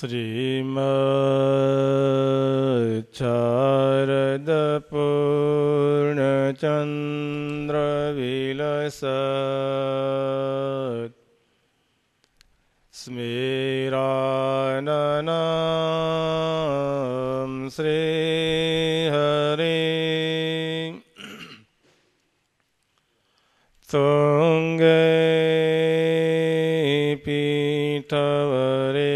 श्रीमद् शारद पूर्णचन्द्र विलसत् स्मेराननं श्रीहरे तुङ्गे पीठवरे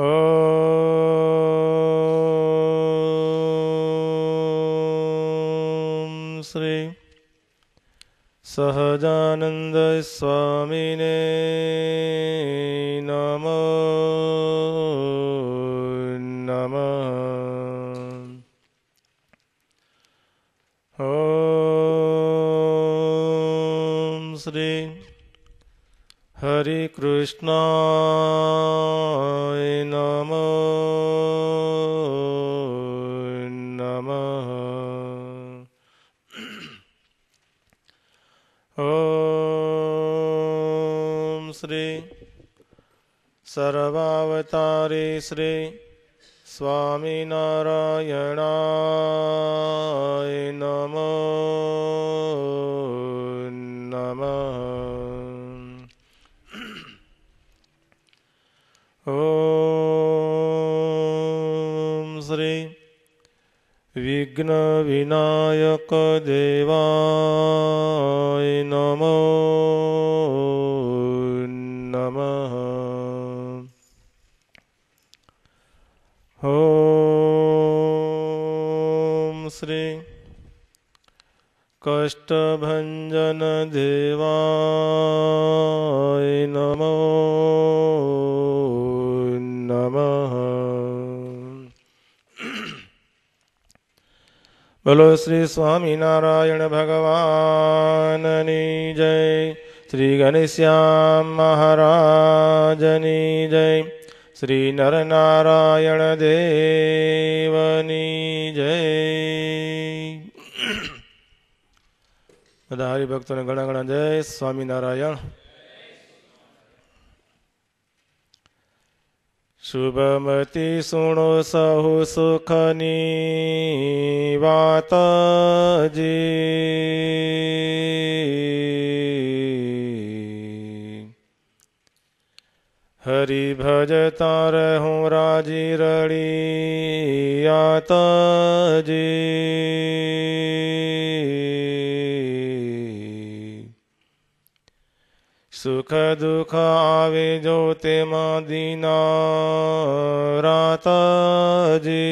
ॐ श्री सहजानन्द स्वामिने नमो नमः। ॐ श्री हरि कृष्णाय नमो नमः। ॐ श्री सर्वावतारे श्री स्वामिनारायणाय नमो नमः। ॐ श्री विघ्नविनायकदेवाय नमो नमः। ॐ श्री कष्टभञ्जनदेवाय नमो नमः। बोलो श्री स्वामीनारायण भगवाननी जय। श्री घनश्याम महाराजनी जय। श्री नरनारायण देवनी जय। બધા હરિભક્તોને ઘણા ઘણા જય સ્વામિનારાયણ। શુભમતી સુણો સહુ સુખની વાતજી, હરિ ભજતા રહું રાજી રડી યાતજી। સુખ દુઃખ આવે જો તેમાં દીના રાતાજી।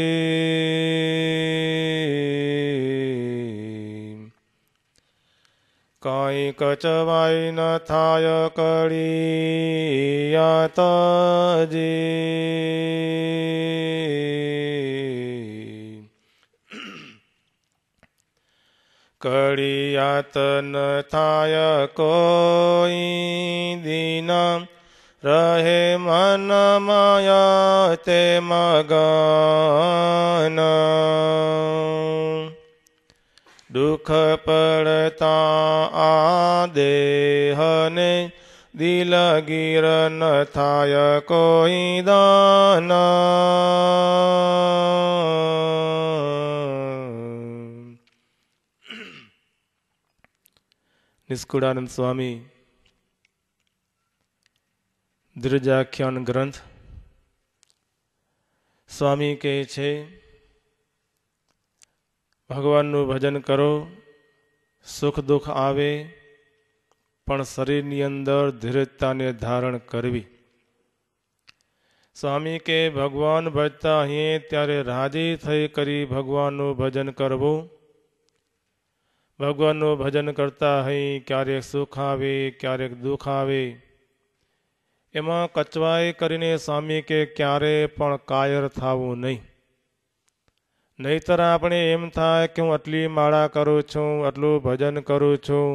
કાંઈ કચવાય ન થાય કળિયાતાજી। કળિયાત ન થાય કોઈ દીના, રહે મન માયા તે મગન। દુઃખ પડતા આ દેહને, દિલ ગીર ન થાય કોઈ દાન। નિષ્કુળાનંદ સ્વામી દ્વિજાખ્યાન ગ્રંથ સ્વામી કહે છે, ભગવાનનું ભજન કરો, સુખ દુઃખ આવે પણ શરીરની અંદર ધીરજતાને ધારણ કરવી। स्वामी के भगवान भजता हैं त्यारे राजी थई करी भगवान भजन करवो। भगवान भजन करता है क्यारेक सुख आवे क्यारेक दुख आवे, एम कचवाई करीने स्वामी के क्यारे पण कायर थावू नहीं। नहींतर आपणे एम थाय कि हूँ आटली माळा करूँ छूं, आटलू भजन करूँ छूं,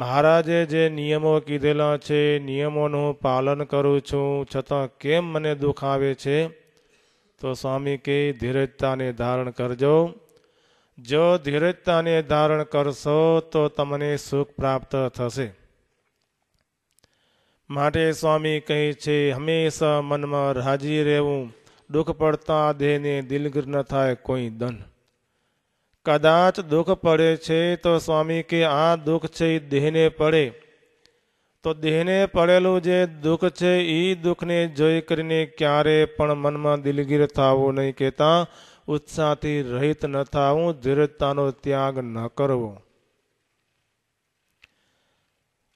महाराजे जे नियमों कीधेला छे नियमों पालन करूँ छूं छतां केम मने दुख आवे छे। तो स्वामी के धीरजता ने धारण करजो। जो धीरजता ने धारण करशो तो तमने सुख प्राप्त थशे। माटे स्वामी कहे छे हमेशा मन में राजी रहेवू, दुख पड़ता देह ने दिलगिर न थाय कोई दन। कदाच दुख पड़े छे तो स्वामी के आ दुख छे देहने पड़े, तो देहने पड़ेलू जे दुख छे ई दुख ने जोई करीने क्यारे पण मन में दिलगीर थावो नहीं कहता। उत्साहथी रहित न थावू, धीरजतानो त्याग न करवो।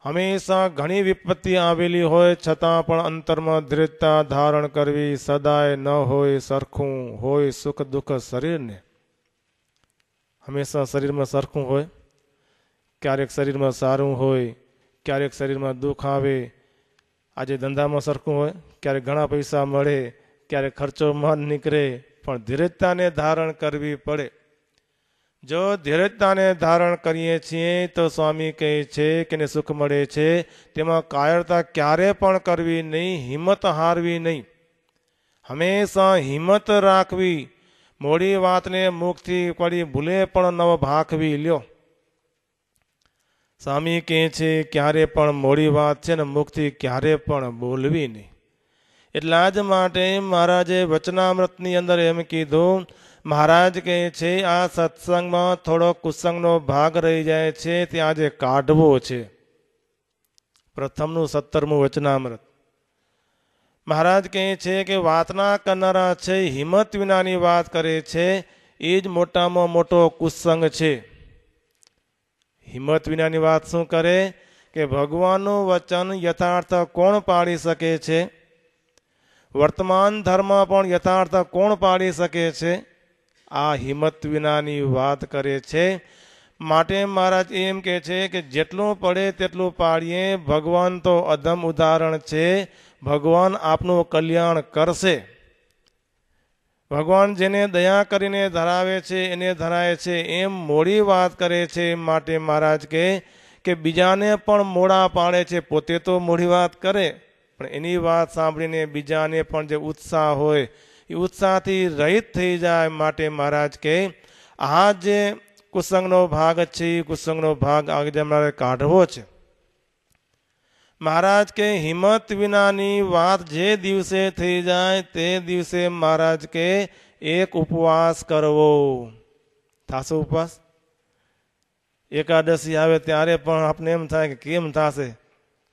हमेशा घणी विपत्ति आवेली होय छतां पण अंतरमां धीरजता धारण करवी। सदाय न होय सरखुं, होय सुख दुख शरीर ने। हमेशा शरीर में सरखूँ होय, क्यारेक शरीर में सारूँ होय, क्यारेक शरीर में दुख आवे। आजे धंधा में सरखूँ होय, क्यारेक घणा पैसा मळे, क्यारेक खर्चो मन निकळे, पण धीरजता ने धारण करवी पड़े। जो धीरजता ने धारण करीए छीए तो स्वामी कहे छे कि सुख मळे छे तेमां कायरता क्यारे पण करवी नहीं, हिम्मत हारवी नहीं। हमेशा हिम्मत राखवी, मोड़ी बात ने मुख थी पड़ी भूले पण नव भाखवी लियो। स्वामी कहे छे क्यारे पण मोड़ी बात छे ने मुख थी क्यारे पण बोलवी नहीं। एटला ज माटे महाराजे वचनामृतनी अंदर एम कीधुं। महाराज कहे छे आ सत्संग में थोड़ो कुसंगनो भाग रही जाए छे ते आजे काढवो छे। प्रथमनु 17मुं वचनामृत। महाराज कहे छे कि वातना करनारा छे हिम्मत विनानी वात करे छे, एज मोटामां मोटो कुसंग छे। हिम्मत विनानी वात शुं करे कि भगवाननुं वचन यथार्थ कोण पाड़ी सके छे? वर्तमान धर्म पण यथार्थ कोण पाड़ी सके छे? आ हिम्मत विनानी वात करे छे। माटे महाराज एम कहे छे कि जेटलुं पड़े तेटलुं पाड़ीए। भगवान तो अदम उदाहरण छे, भगवान आपनु कल्याण करशे। भगवान जेने दया करीने धरावे छे एने धरावे छे, एम मोड़ी बात करे छे। माटे महाराज के बीजाने पण मोड़ा पाड़े छे, पोते तो मोड़ी बात करे पण एनी बात सांभळीने बीजाने पण जे उत्साह होय ए उत्साहथी रहित थई जाय। माटे महाराज के आ जे कुसंगनो भाग छे, कुसंगनो भाग आगे मारे काढवो छे। महाराज के हिम्मत विनानी बात जे दिवसे थी जाए ते दिवसे महाराज के एक उपवास करवो। थाशो उपवास? एकादशी आवे त्यारे पण आपने एम थाय के केम थाशे?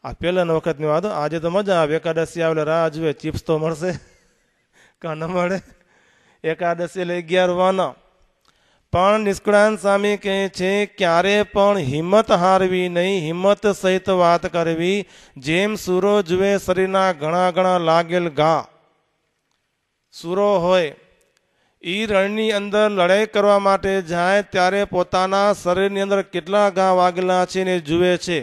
आ पेला वखत नी वातो, आजे तो मजा आवे। एकादशी आवे राह जुए चिप्स तो मळशे का न मळे। एकादशी ले 11 वाना। पण निष्कळान स्वामी कहे छे क्यारे पण हिम्मत हारवी नहीं, हिम्मत सहित बात करवी। जेम सूरो जुए शरीरना घणा घणा लागेल घा। सूरो होय ई रणनी अंदर लड़ाई करवा माटे जाए त्यारे पोताना शरीरनी अंदर केटला घा वागेला छे ने जुए छे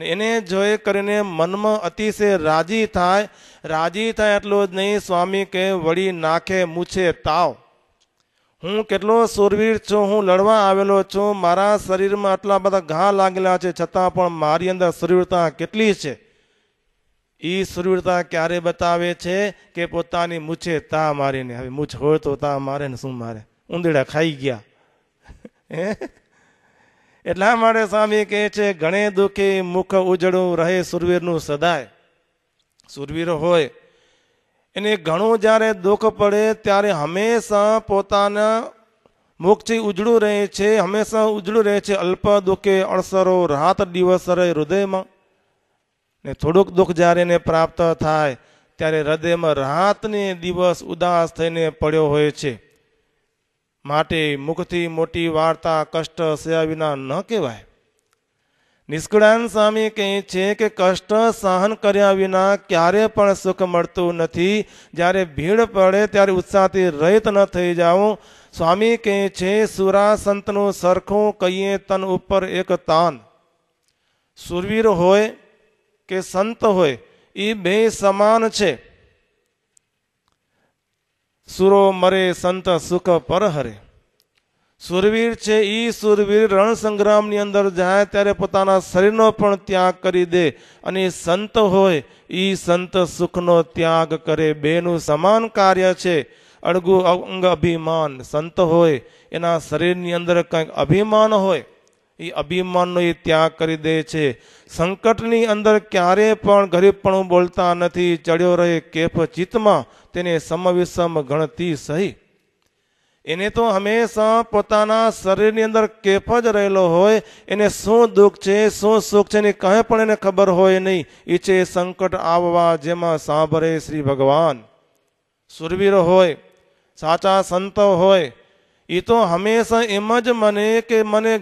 ने एने जोई करीने मनमा अतिशय राजी थाय। राजी थाय एटलो ज नहीं, स्वामी कहे वड़ी नाखे मूछे ताव। हूँ केटलो सूरवीर छूँ, हूँ लड़वा आवेलो छूँ, मारा शरीर में आटला बधा घा लागेला छे छतां पण मारी अंदर सूरवीरता केटली छे। ई सूरवीरता क्यारे बतावे छे के पोतानी मूछे ता मारीने। हवे मूछ होय तो ता मारे ने शुं मारे, ऊंदड़ा खाई गया। एटला माटे स्वामी कहे छे घणे दुखी मुख उजड़ुं रहे सूरवीरनुं सदाय। सूरवीर होय एने घणो जारे दुख पड़े त्यारे हमेशा पोताना मुख थी उजड़ू रहे छे, हमेशा उजड़ू रहे छे। अल्प दुखे अड़सरो रात दिवस रहे हृदय में ने। थोड़ुंक दुख जारे ने प्राप्त थाय त्यारे हृदय में रात ने दिवस उदास थईने पड्यो होय छे। माटे मुखथी मोटी वार्ता कष्ट सहया विना न कहवाय। निष्कळान स्वामी कहे छे के कष्ट सहन कर्या विना क्यारे पण सुख मळतुं नथी। ज्यारे भीड़ पड़े त्यारे उत्साहथी रहित न थई जावो। स्वामी कहे छे सुरा संतनु सरखो कहिए तन उपर एक तान। सुरवीर होय के संत होय ई बे समान छे। सुरो मरे संत सुख पर हरे। सुरवीर छे ई सुरवीर रण संग्राम नी अंदर जाए त्यारे पोताना शरीरनो पण त्याग करी दे, अने संत होय ई संत सुखनो त्याग करे। बेनु समान कार्य छे। अड़गु अंग अभिमान। संत होय एना शरीर नी अंदर कंईक अभिमान होय, ई अभिमान नो त्याग करी दे छे। संकट नी अंदर क्यारे पण गरीबपणो बोलता नथी। चढ़्यो रहे केफ चित्त मां तेने समविषम गणती सही। एने तो हमेशा पोताना शरीर नी अंदर केफ ज रहेलो होय। एने शुं दुख छे शुं सुख छे नी कांई पण एने खबर होय नहीं। ई छे संकट आववा जेमां सांभरे श्री भगवान। सुरवीर होय साचा संत होय ई तो हमेशा एम ज मने के मने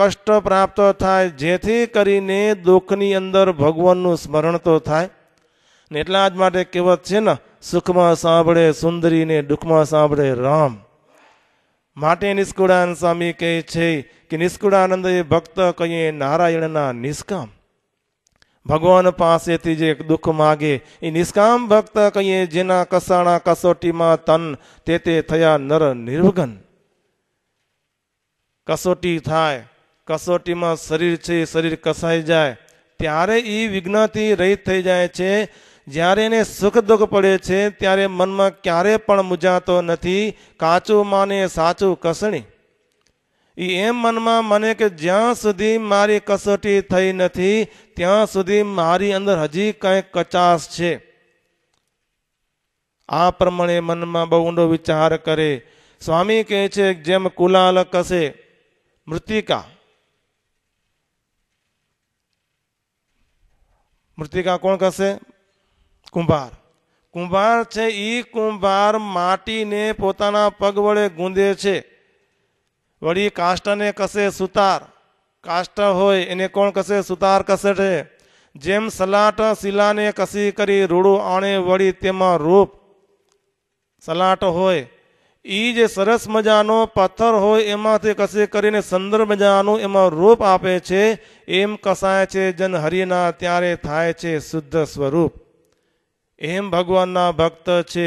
कष्ट प्राप्त थाय जेथी करीने दुखनी अंदर भगवाननु स्मरण तो थाय ने। एटला ज माटे कहेवत छे न सुखमां सांभळे सुंदरी ने दुखमां सांभळे राम। माटे निष्कुळानंद स्वामी कहे छे कि निष्कुळानंद भक्त कहिए नारायणना निष्काम। भगवान पासेथी जे दुख मागे ई निष्काम भक्त कहिए जेना कसाणा कसोटी मां तन तेते थया नर निर्वघन। कसोटी थाय कसोटी में शरीर छे शरीर कसाई जाए त्यारे ई विघ्न थी रहित थई जाय छे। ज्यारे ने सुख दुख पड़े छे त्यारे मन में क्यारे पण मुंझातो नथी। काचू माने साचू कसणी ई एम मन में मने के ज्यां सुधी मारी कसोटी थई नथी त्यां सुधी मारी अंदर हजी कंई कचास छे। आ प्रमाणे मन में बहु ऊंडो विचार करे। स्वामी कहे छे जेम कुलाल कसे मृतिका। मृतिका कोण कसे? कुंभार। कुंभार छे ई कुंभार माटी ने पोताना पग वड़े गूंदे छे। वड़ी काष्टा ने कसे सुतार। काष्टा होय एने कोण कसे? सुतार कसे छे। जेम सलाट शिला ने कसी करी रूड़ो आणे वड़ी तेमा रूप। सलाट होय ई जे सरस मजानो पत्थर होय एमांथी कसे करीने सुंदर मजानो एमां रूप आपे छे। एम कसाय छे जन हरिना त्यारे थाय छे शुद्ध स्वरूप। एम भगवानना भक्त छे।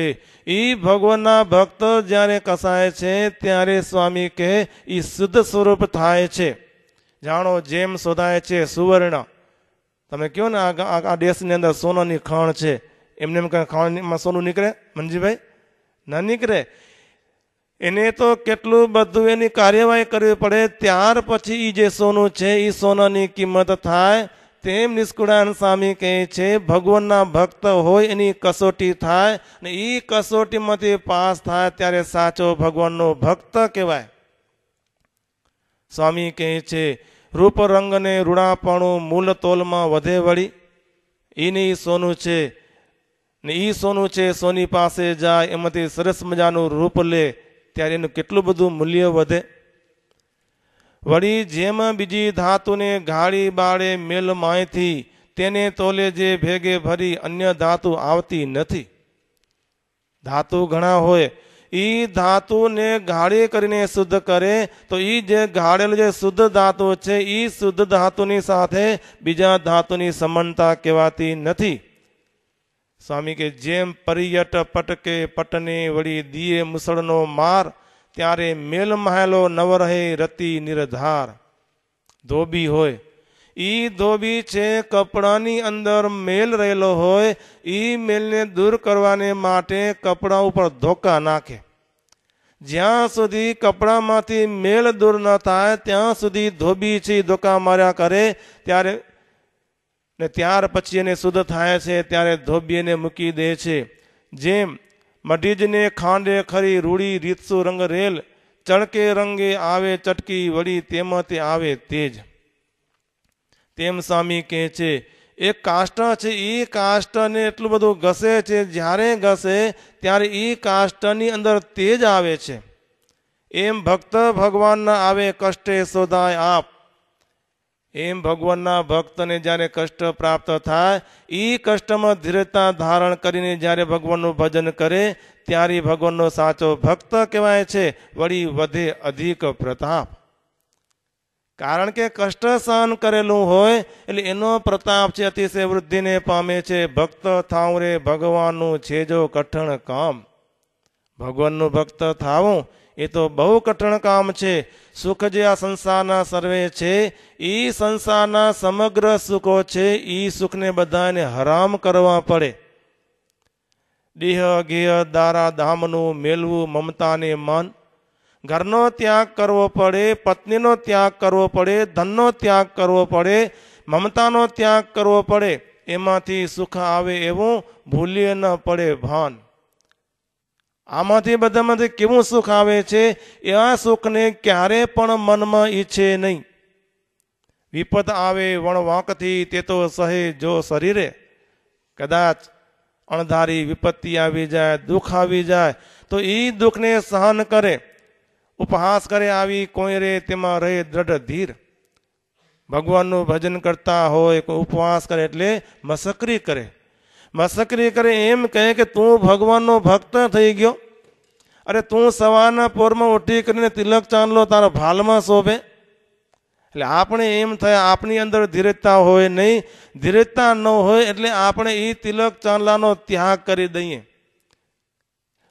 ई भगवानना भक्त ज्यारे कसाय छे त्यारे स्वामी कहे ई शुद्ध स्वरूप थाय छे। जाणो जेम शोधाय छे सुवर्ण। तमे कहो ने आ देशनी अंदर सोनानी खाण छे, एमने एम कांई खाणमां सोनू निकळे मनजी भाई? न निकळे। एने तो केटलू बधु एनी कार्यवाही करवी पड़े त्यार पछी ई जे सोनू छे ई सोनानी कीमत थाय। तेम निष्कुळानंद स्वामी कहे छे भगवानना भक्त होय एनी कसोटी थाय ने ई कसोटीमांथी पास थाय त्यारे साचो भगवाननो भक्त कहेवाय। स्वामी कहे छे रूप रंग ने रूड़ापणो मूल तोलमां वधे वळी एनी सोनू छे ने ई सोनू छे सोनी पासे जाय एमांथी सरस मजानुं रूप ले त्यारे एनु केटलुं बधुं मूल्य वधे। वड़ी जेम बीजी धातु ने घाड़ी बाड़े मेल माय थी तेने तोले जे भेगे भरी अन्य धातु आवती नथी। धातु घणा होय ई धातु ने घाड़ी करीने शुद्ध करे तो ई जे घाड़ेल जे शुद्ध धातु छे ई शुद्ध धातुनी साथे बीजा धातुनी समानता कहेवाती नथी। स्वामी के जेम परियट पटके पटने वड़ी दिए मुसड़नो मार त्यारे मेल महलो नव रहे रति निरधार। धोबी होय ई धोबी छे कपड़ानी अंदर मेल रहेलो होय ई मेल ने दूर करवाने माटे कपड़ा ऊपर धोका नाखे। ज्यां सुधी कपड़ा मांथी मेल दूर न थाय त्यां सुधी धोबी छे धोका मार्या करे त्यारे ने त्यार पछी एने शुद्ध थाय छे त्यारे धोबी ने मूकी दे छे। जेम मडीज ने खांडे खरी रूड़ी रीतसु रंग रेल चड़के रंगे आवे चटकी वड़ी तेम ते आवे तेज। तेम स्वामी कहे छे एक काष्टा छे ई काष्टा ने एटलुं बधुं घसे छे ज्यारे घसे त्यारे ई काष्टानी अंदर तेज आवे छे। એમ ભક્ત ભગવાનના આવે કષ્ટે સોધાય આપ. એમ ભગવાનના ભક્તને જ્યારે કષ્ટ પ્રાપ્ત થાય, એ કષ્ટમાં ધીરજતા ધારણ કરીને જ્યારે ભગવાનનું ભજન કરે ત્યારે ભગવાનનો સાચો ભક્ત કહેવાય છે. વળી વધે અધિક પ્રતાપ. કારણ કે કષ્ટ સહન કરેલું હોય એટલે એનો પ્રતાપ છે અતિશય વૃદ્ધિને પામે છે. ભક્ત થાઉં રે ભગવાનનું છેજો કઠણ કામ. ભગવાનનું ભક્ત થાવું એ તો બહુ કઠણ કામ છે. સુખ જે આ સંસારના સર્વે છે, એ સંસારના સમગ્ર સુખો છે, એ સુખને બધાને હરામ કરવા પડે. દેહ ગેહ દારા ધામનું મેલવું મમતાને મન. ઘરનો ત્યાગ કરવો પડે, પત્નીનો ત્યાગ કરવો પડે, ધનનો ત્યાગ કરવો પડે, મમતાનો ત્યાગ કરવો પડે. એમાંથી સુખ આવે એવું ભૂલીએ ન પડે ભાન. આમાંથી બધામાંથી કેવું સુખ આવે છે, એવા સુખને ક્યારે પણ મનમાં ઈચ્છે નહીં. વિપદ આવે વણવાંકથી, તે તો સહે જો શરીરે. કદાચ અણધારી વિપત્તિ આવી જાય, દુઃખ આવી જાય તો એ દુઃખને સહન કરે, ઉપહાસ કરે. આવી કોઈ રે તેમાં રહે દ્રઢ ધીર. ભગવાનનું ભજન કરતા હોય કોઈ ઉપવાસ કરે એટલે મસકરી કરે. મસકરી કરે એમ કહે કે તું ભગવાનનો ભક્ત થઈ ગયો. અરે તું સવારના પોરમાં ઉઠી કરીને તિલક ચાંદલો તારા ભાલમાં શોભે. એટલે આપણે એમ થાય આપણી અંદર ધીરજતા હોય નહીં. ધીરજતા ન હોય એટલે આપણે એ તિલક ચાંદલાનો ત્યાગ કરી દઈએ.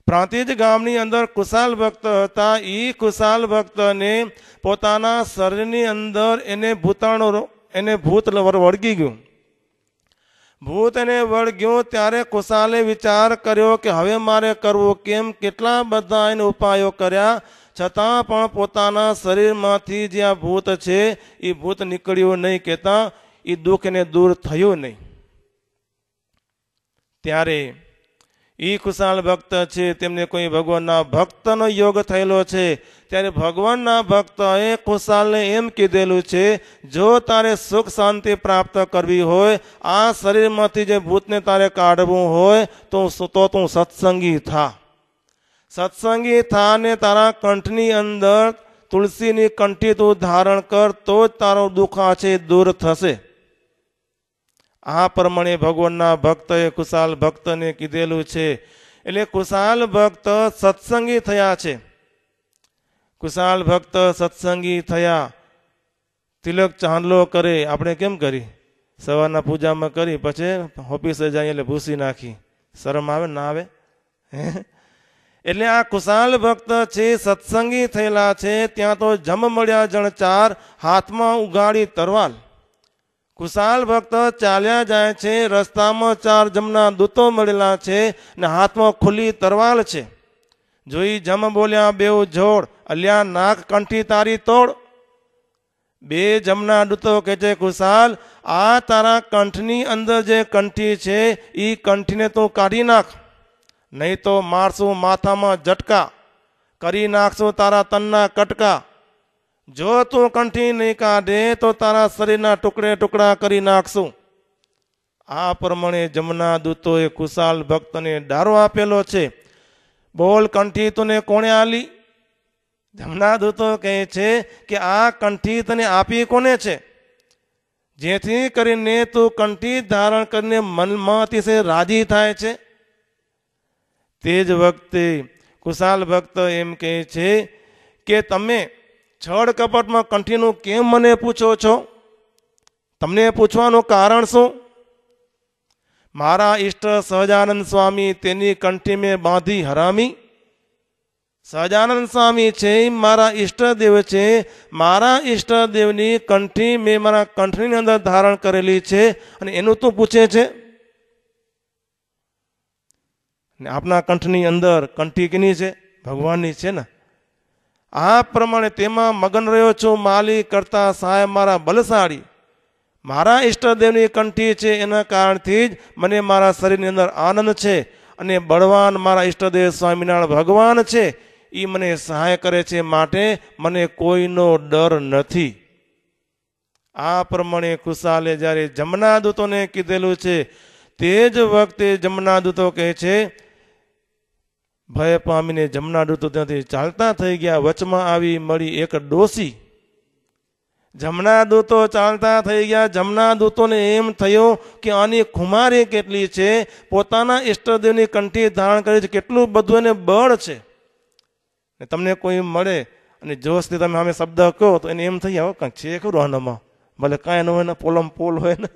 પ્રાંતિજ ગામની અંદર કુશાલ ભક્ત હતા. એ કુશાલ ભક્તને પોતાના શરીરની અંદર એને ભૂત વળગી ગયું. ભૂત એને વળગ્યું ત્યારે કુશાલે વિચાર કર્યો કે હવે મારે કરવું કેમ. કેટલા બધા એને ઉપાયો કર્યા છતાં પણ પોતાના શરીરમાંથી જે આ ભૂત છે એ ભૂત નીકળ્યું નહીં કહેતા એ દુઃખ એને દૂર થયું નહીં. ત્યારે એ કુશાલ ભક્ત છે તેમને કોઈ ભગવાનના ભક્તનો યોગ થયેલો છે. ત્યારે ભગવાનના ભક્તએ કુશાલને એમ કીધેલું છે, જો તારે સુખ શાંતિ પ્રાપ્ત કરવી હોય, આ શરીરમાંથી જે ભૂતને તારે કાઢવું હોય તો તું સત્સંગી થા. સત્સંગી થાને તારા કંઠની અંદર તુલસીની કંઠી તું ધારણ કર તો જ તારો દુઃખ છે દૂર થશે. આ પ્રમાણે ભગવાનના ભક્તએ કુશાલ ભક્તને કીધેલું છે. એટલે કુશાલ ભક્ત સત્સંગી થયા છે. કુશાલ ભક્ત સત્સંગી થયા. તિલક ચાંદલો કરે. આપણે કેમ કરી? સવારના પૂજામાં કરી, પછી ઓફિસે જઈએ એટલે ભૂસી નાખી. શરમ આવે ના આવે? એટલે આ કુશાલ ભક્ત છે સત્સંગી થયેલા છે. ત્યાં તો જમ મળ્યા જણ ચાર, હાથમાં ઉગાડી તરવાલ. કુશાલ ભક્ત ચાલ્યા જાય છે. રસ્તામાં ચાર જમના દૂતો મળેલા છે ને હાથમાં ખુલ્લી તરવાલ છે. જોઈ જમ બોલ્યા બેઉ જોડ, અલ્યા નાક કંઠી તારી તોડ. બે જમના દૂતો કહે છે, કુશાલ આ તારા કંઠની અંદર જે કંઠી છે એ કંઠીને તું કાઢી નાખ, નહીં તો મારશું માથામાં ઝટકા, કરી નાખશું તારા તનના કટકા. જો તું કંઠી નહીં કાઢે તો તારા શરીરના ટુકડે ટુકડા કરી નાખશું. આ પ્રમાણે જમના દૂતોએ કુશાલ ભક્તને ડારો આપેલો છે. બોલ કંઠી તને કોણે આલી? જમના દૂતો કહે છે કે આ કંઠી તને આપી કોને છે? જેથી કરીને તું કંઠી ધારણ કરીને મનમાં અતિશય રાજી થાય છે. તે જ વખતે કુશાલ ભક્ત એમ કહે છે કે તમે છળ કપટમાં કંઠીનું કેમ મને પૂછો છો? તમને પૂછવાનું કારણ શું? મારા ઈષ્ટ સહજાનંદ સ્વામી તેની કંઠી મેં બાંધી હરામી. સહજાનંદ સ્વામી છે મારા ઈષ્ટદેવ છે. મારા ઈષ્ટદેવની કંઠી મેં મારા કંઠની અંદર ધારણ કરેલી છે અને એનું તું પૂછે છે? આપના કંઠની અંદર કંઠી કેની છે? ભગવાનની છે ને. આ પ્રમાણે તેમાં મગન રહ્યો છું. માલી કરતા સાહેબ મારા બલશાળી. મારા ઈષ્ટદેવની કંઠી છે એના કારણથી જ મને મારા શરીરની અંદર આનંદ છે. અને બળવાન મારા ઈષ્ટદેવ સ્વામિનારાયણ ભગવાન છે. એ મને સહાય કરે છે, માટે મને કોઈનો ડર નથી. આ પ્રમાણે કુશાલે જ્યારે જમના દૂતોને કીધેલું છે, તે જ વખતે જમના દૂતો કહે છે, ભય પામીને જમના ડૂતો ત્યાંથી ચાલતા થઈ ગયા. વચમાં આવી મળી એક ડોસી. જમના દૂતો ચાલતા થઈ ગયા. જમના દૂતોને એમ થયો કે આની ખુમારી કેટલી છે, પોતાના ઈષ્ટદેવની કંઠી ધારણ કરી છે, કેટલું બધું એને બળ છે. તમને કોઈ મળે અને જોશથી તમે અમે શબ્દ કહો તો એને એમ થઈ આવો કંઈક છે ખરું આનામાં, ભલે કાંઈ ન હોય ને પોલમ પોલ હોય ને.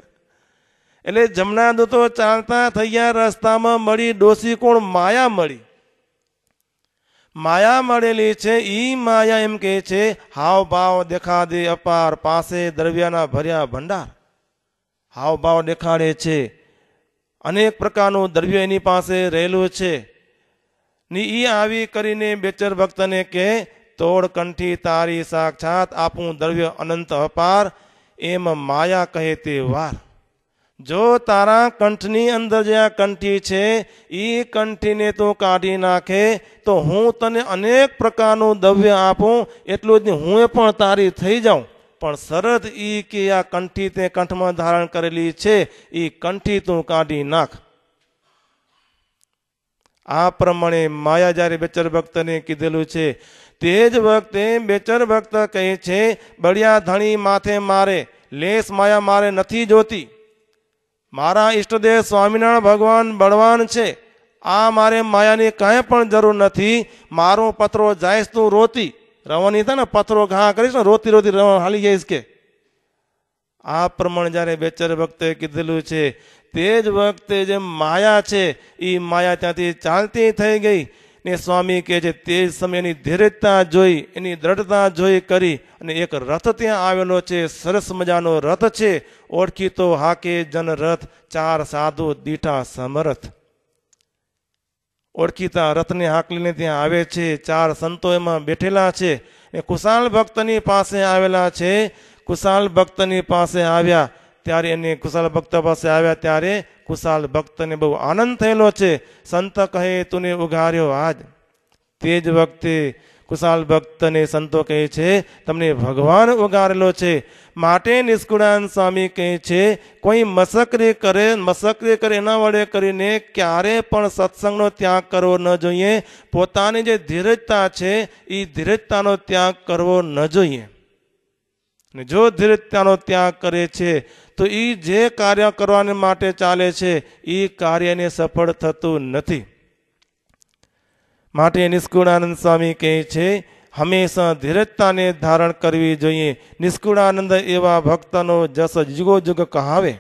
એટલે જમના દૂતો ચાલતા થઈ ગયા. રસ્તામાં મળી ડોસી કોણ? માયા મળી. माया મળેલી છે. ઈ માયા એમ કહે છે, હાવભાવ દેખાડે અપાર, પાસે દ્રવ્યના ભર્યા ભંડાર. હાવભાવ દેખાડે છે, અનેક પ્રકારનું દ્રવ્ય એની પાસે રહેલું છે ને. ઈ આવી કરીને બેચર ભક્તને કહે, તોડ કંઠી તારી સાક્ષાત, આપું દ્રવ્ય અનંત અપાર. એમ માયા કહે તે વાર, જો તારા કંઠની અંદર જે આ કંઠી છે એ કંઠીને તું કાઢી નાખે તો હું તને અનેક પ્રકારનું દ્રવ્ય આપું, એટલું જ હું પણ તારી થઈ જાઉં. પણ શરત એ કે આ કંઠી તે કંઠમાં ધારણ કરેલી છે એ કંઠી તું કાઢી નાખ. આ પ્રમાણે માયા જ્યારે બેચર ભક્તને કીધેલું છે તે જ વખતે બેચર ભક્ત કહે છે, બળિયા ધણી માથે મારે, લેસ માયા મારે નથી જોતી. મારા ઈષ્ટદેવ સ્વામિનારાયણ ભગવાન બળવાન છે, આ મારે માયાની કાંઈ પણ જરૂર નથી. મારો પથરો જાયશ તું રોતી રવાની થાય ને, પથરો ઘા કરીશ ને, રોતી રોતી રવા હાલી જઈશ કે. આ પ્રમાણે જ્યારે બેચર ભક્તે કીધેલું છે તે જ વખતે જે માયા છે એ માયા ત્યાંથી ચાલતી થઈ ગઈ ને. સ્વામી કહે છે તે જ સમયની ધીરજતા જોઈ, એની દ્રઢતા જોઈ કરી અને એક રથ ત્યાં આવેલો છે, સરસ મજાનો રથ છે. ઓળખી તો હાકે જન રથ, ચાર સાધુ દીઠા સમરથ. ઓળખીતા રથને હાકલીને ત્યાં આવે છે. ચાર સંતો એમાં બેઠેલા છે એ કુશાલ ભક્તની પાસે આવેલા છે. કુશાલ ભક્તની પાસે આવ્યા ત્યારે એને કુશાલ ભક્ત પાસે આવ્યા ત્યારે કુશાલ ભક્તને બહુ આનંદ થયેલો છે. સંત કહે, તુને ઉઘાર્યો આજ. તે જ વખતે કુશાલ ભક્તને સંતો કહે છે, તમને ભગવાન ઉગારેલો છે. માટે નિષ્કુળાન સ્વામી કહે છે, કોઈ મસકરી કરે એના વડે કરીને ક્યારે પણ સત્સંગનો ત્યાગ કરવો ન જોઈએ. પોતાની જે ધીરજતા છે એ ધીરજતાનો ત્યાગ કરવો ન જોઈએ. જો ધીરજતાનો ત્યાગ કરે છે તો એ જે કાર્ય કરવાને માટે ચાલે છે એ કાર્યને સફળ થતું નથી. માટે નિષ્કુળાનંદ સ્વામી કહે છે, હંમેશા ધીરજતાને ધારણ કરવી જોઈએ. નિષ્કુળાનંદ એવા ભક્તનો જસ જુગો જુગ કહાવે.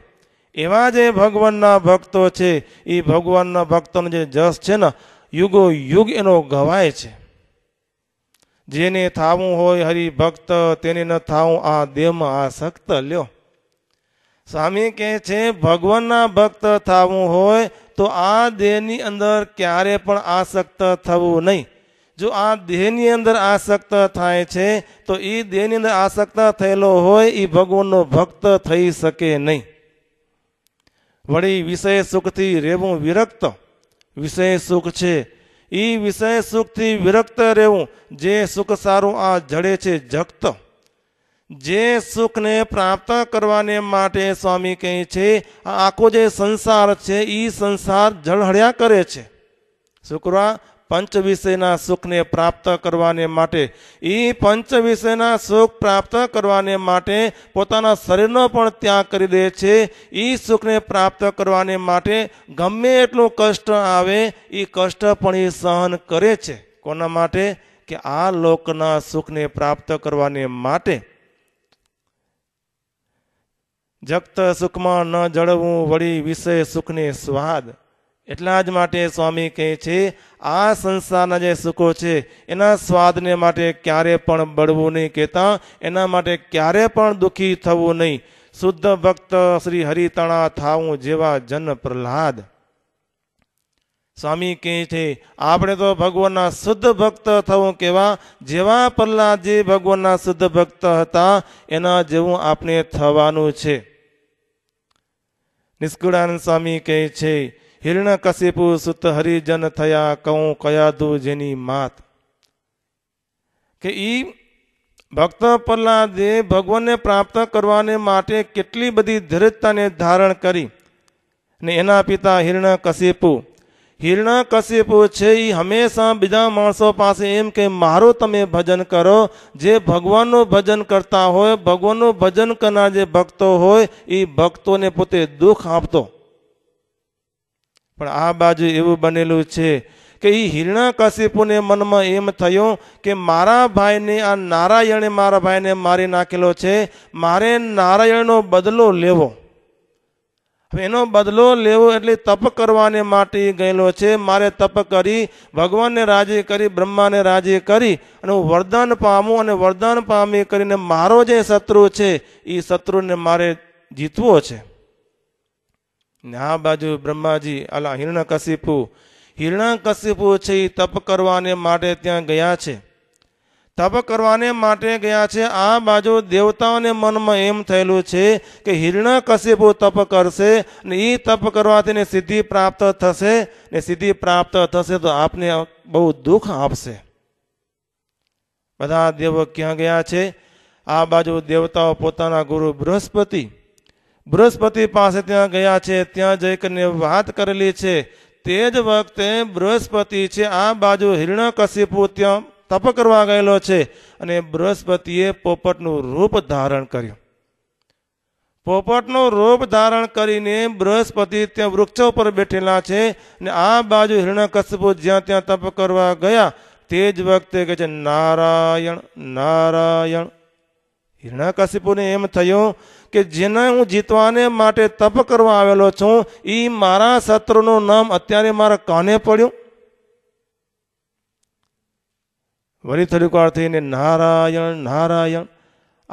એવા જે ભગવાનના ભક્તો છે એ ભગવાનના ભક્તોનો જે જસ છે ને, યુગો યુગ એનો ગવાય છે. જેને થાવું હોય હરિભક્ત, તેને ન થાવું આ દેહમાં આસક્ત લ્યો. સ્વામી કહે છે, ભગવાનના ભક્ત થાવું હોય તો આ દેહની અંદર ક્યારે પણ આસક્ત થવું નહીં. જો આ દેહની અંદર આસક્ત થાય છે તો એ દેહની અંદર આસક્ત થયેલો હોય એ ભગવાનનો ભક્ત થઈ શકે નહીં. વળી વિષય સુખથી રહેવું વિરક્ત. વિષય સુખ છે એ વિષય સુખથી વિરક્ત રહેવું. જે સુખ સારું આ જડે છે જગત. જે સુખને પ્રાપ્ત કરવાને માટે સ્વામી કહે છે, આખો જે સંસાર છે એ સંસાર જળહળ્યા કરે છે. શુક્રવાર પંચ વિષયના સુખને પ્રાપ્ત કરવાને માટે, એ પંચ વિષયના સુખ પ્રાપ્ત કરવાને માટે પોતાના શરીરનો પણ ત્યાગ કરી દે છે. એ સુખને પ્રાપ્ત કરવાને માટે ગમે એટલું કષ્ટ આવે એ કષ્ટ પણ એ સહન કરે છે. કોના માટે? કે આ લોકના સુખને પ્રાપ્ત કરવાને માટે. જગત સુખમાં ન જળવું, વળી વિષય સુખને સ્વાદ. એટલા જ માટે સ્વામી કહે છે, આ સંસારના જે સુખો છે એના સ્વાદને માટે ક્યારે પણ બળવું નહીં કહેતા, એના માટે ક્યારે પણ દુઃખી થવું નહીં. શુદ્ધ ભક્ત શ્રી હરિતણા થાવું જેવા જન પ્રહલાદ. સ્વામી કહે છે, આપણે તો ભગવાનના શુદ્ધ ભક્ત થવું કેવા, જેવા પ્રહલાદજી ભગવાનના શુદ્ધ ભક્ત હતા એના જેવું આપણે થવાનું છે. નિષ્કુળાનંદ સ્વામી કહે છે, હિરણ્યકશિપુ સુત હરિજન થયા, કહું કયાદું જેની માત. કે ઈ ભક્ત પ્રહલાદે ભગવાનને પ્રાપ્ત કરવાને માટે કેટલી બધી ધીરજતાને ધારણ કરી ને. એના પિતા હિરણ્યકશિપુ हिरण्यकशिपु छे हमेशा बीजा माणसों पास एम के मारो तमे भजन करो, जे भगवानों भजन करता होय, भगवानों भजन करना जे भक्तो होय, ई भक्तों ने पोते दुख आपतो। पण आ बाजू एवं बनेलू छे के हिरण्यकशिपु ने मन में एम थयो के मारा भाई ने आ नारायणे मारा भाई ने मारी नाखेलो छे, मारे नारायणनो बदलो लेवो। एनो बदलो लेवो एटले तप करवाने माटे गयेलो छे, मारे तप करी भगवान ने राजी करी, ब्रह्मा ने राजी करी अने वरदान पामू, अने वरदान पामी करीने मारो जे शत्रु छे ई शत्रु ने मारे जीतवो छे। आ बाजू ब्रह्माजी अला हिरण्यकशिपु छे तप करवाने माटे त्यां गया छे, तप करवाने माटे गया छे। आ बाजू देवताओं ने मन में एम थयेलू छे के हिरण्यकशिपु तप करशे ने ई तप करवाथी ने सिद्धि प्राप्त थशे ने सिद्धि प्राप्त थशे तो आपने बहु दुख आपशे। बधा देवो क्यां गया छे? आ बाजू देवताओं पोताना गुरु बृहस्पति पासे त्यां गया छे, त्यां जई करीने वात करेली छे। तेज वक्त बृहस्पति छे आ बाजू हिरण्यकशिपु त्यां तप करवा गयेलो छे अने बृहस्पतिए पोपटनु रूप धारण कर्यु। पोपटनु रूप धारण करीने बृहस्पति त्यां वृक्ष पर बेठेला छे ने आ बाजू हिरण्यकशिपु ज्यां त्यां तप करवा गया। तेज वक्त कहे छे नारायण नारायण। हिरण्यकशिपुने एम थयो के जेने हूँ जीतवाने माटे तप करवा आवेलो छूं ई मारा शत्रुनुं नाम अत्यारे मारा काने पड्युं। वरी थोड़ीक वार थईने नारायण नारायण।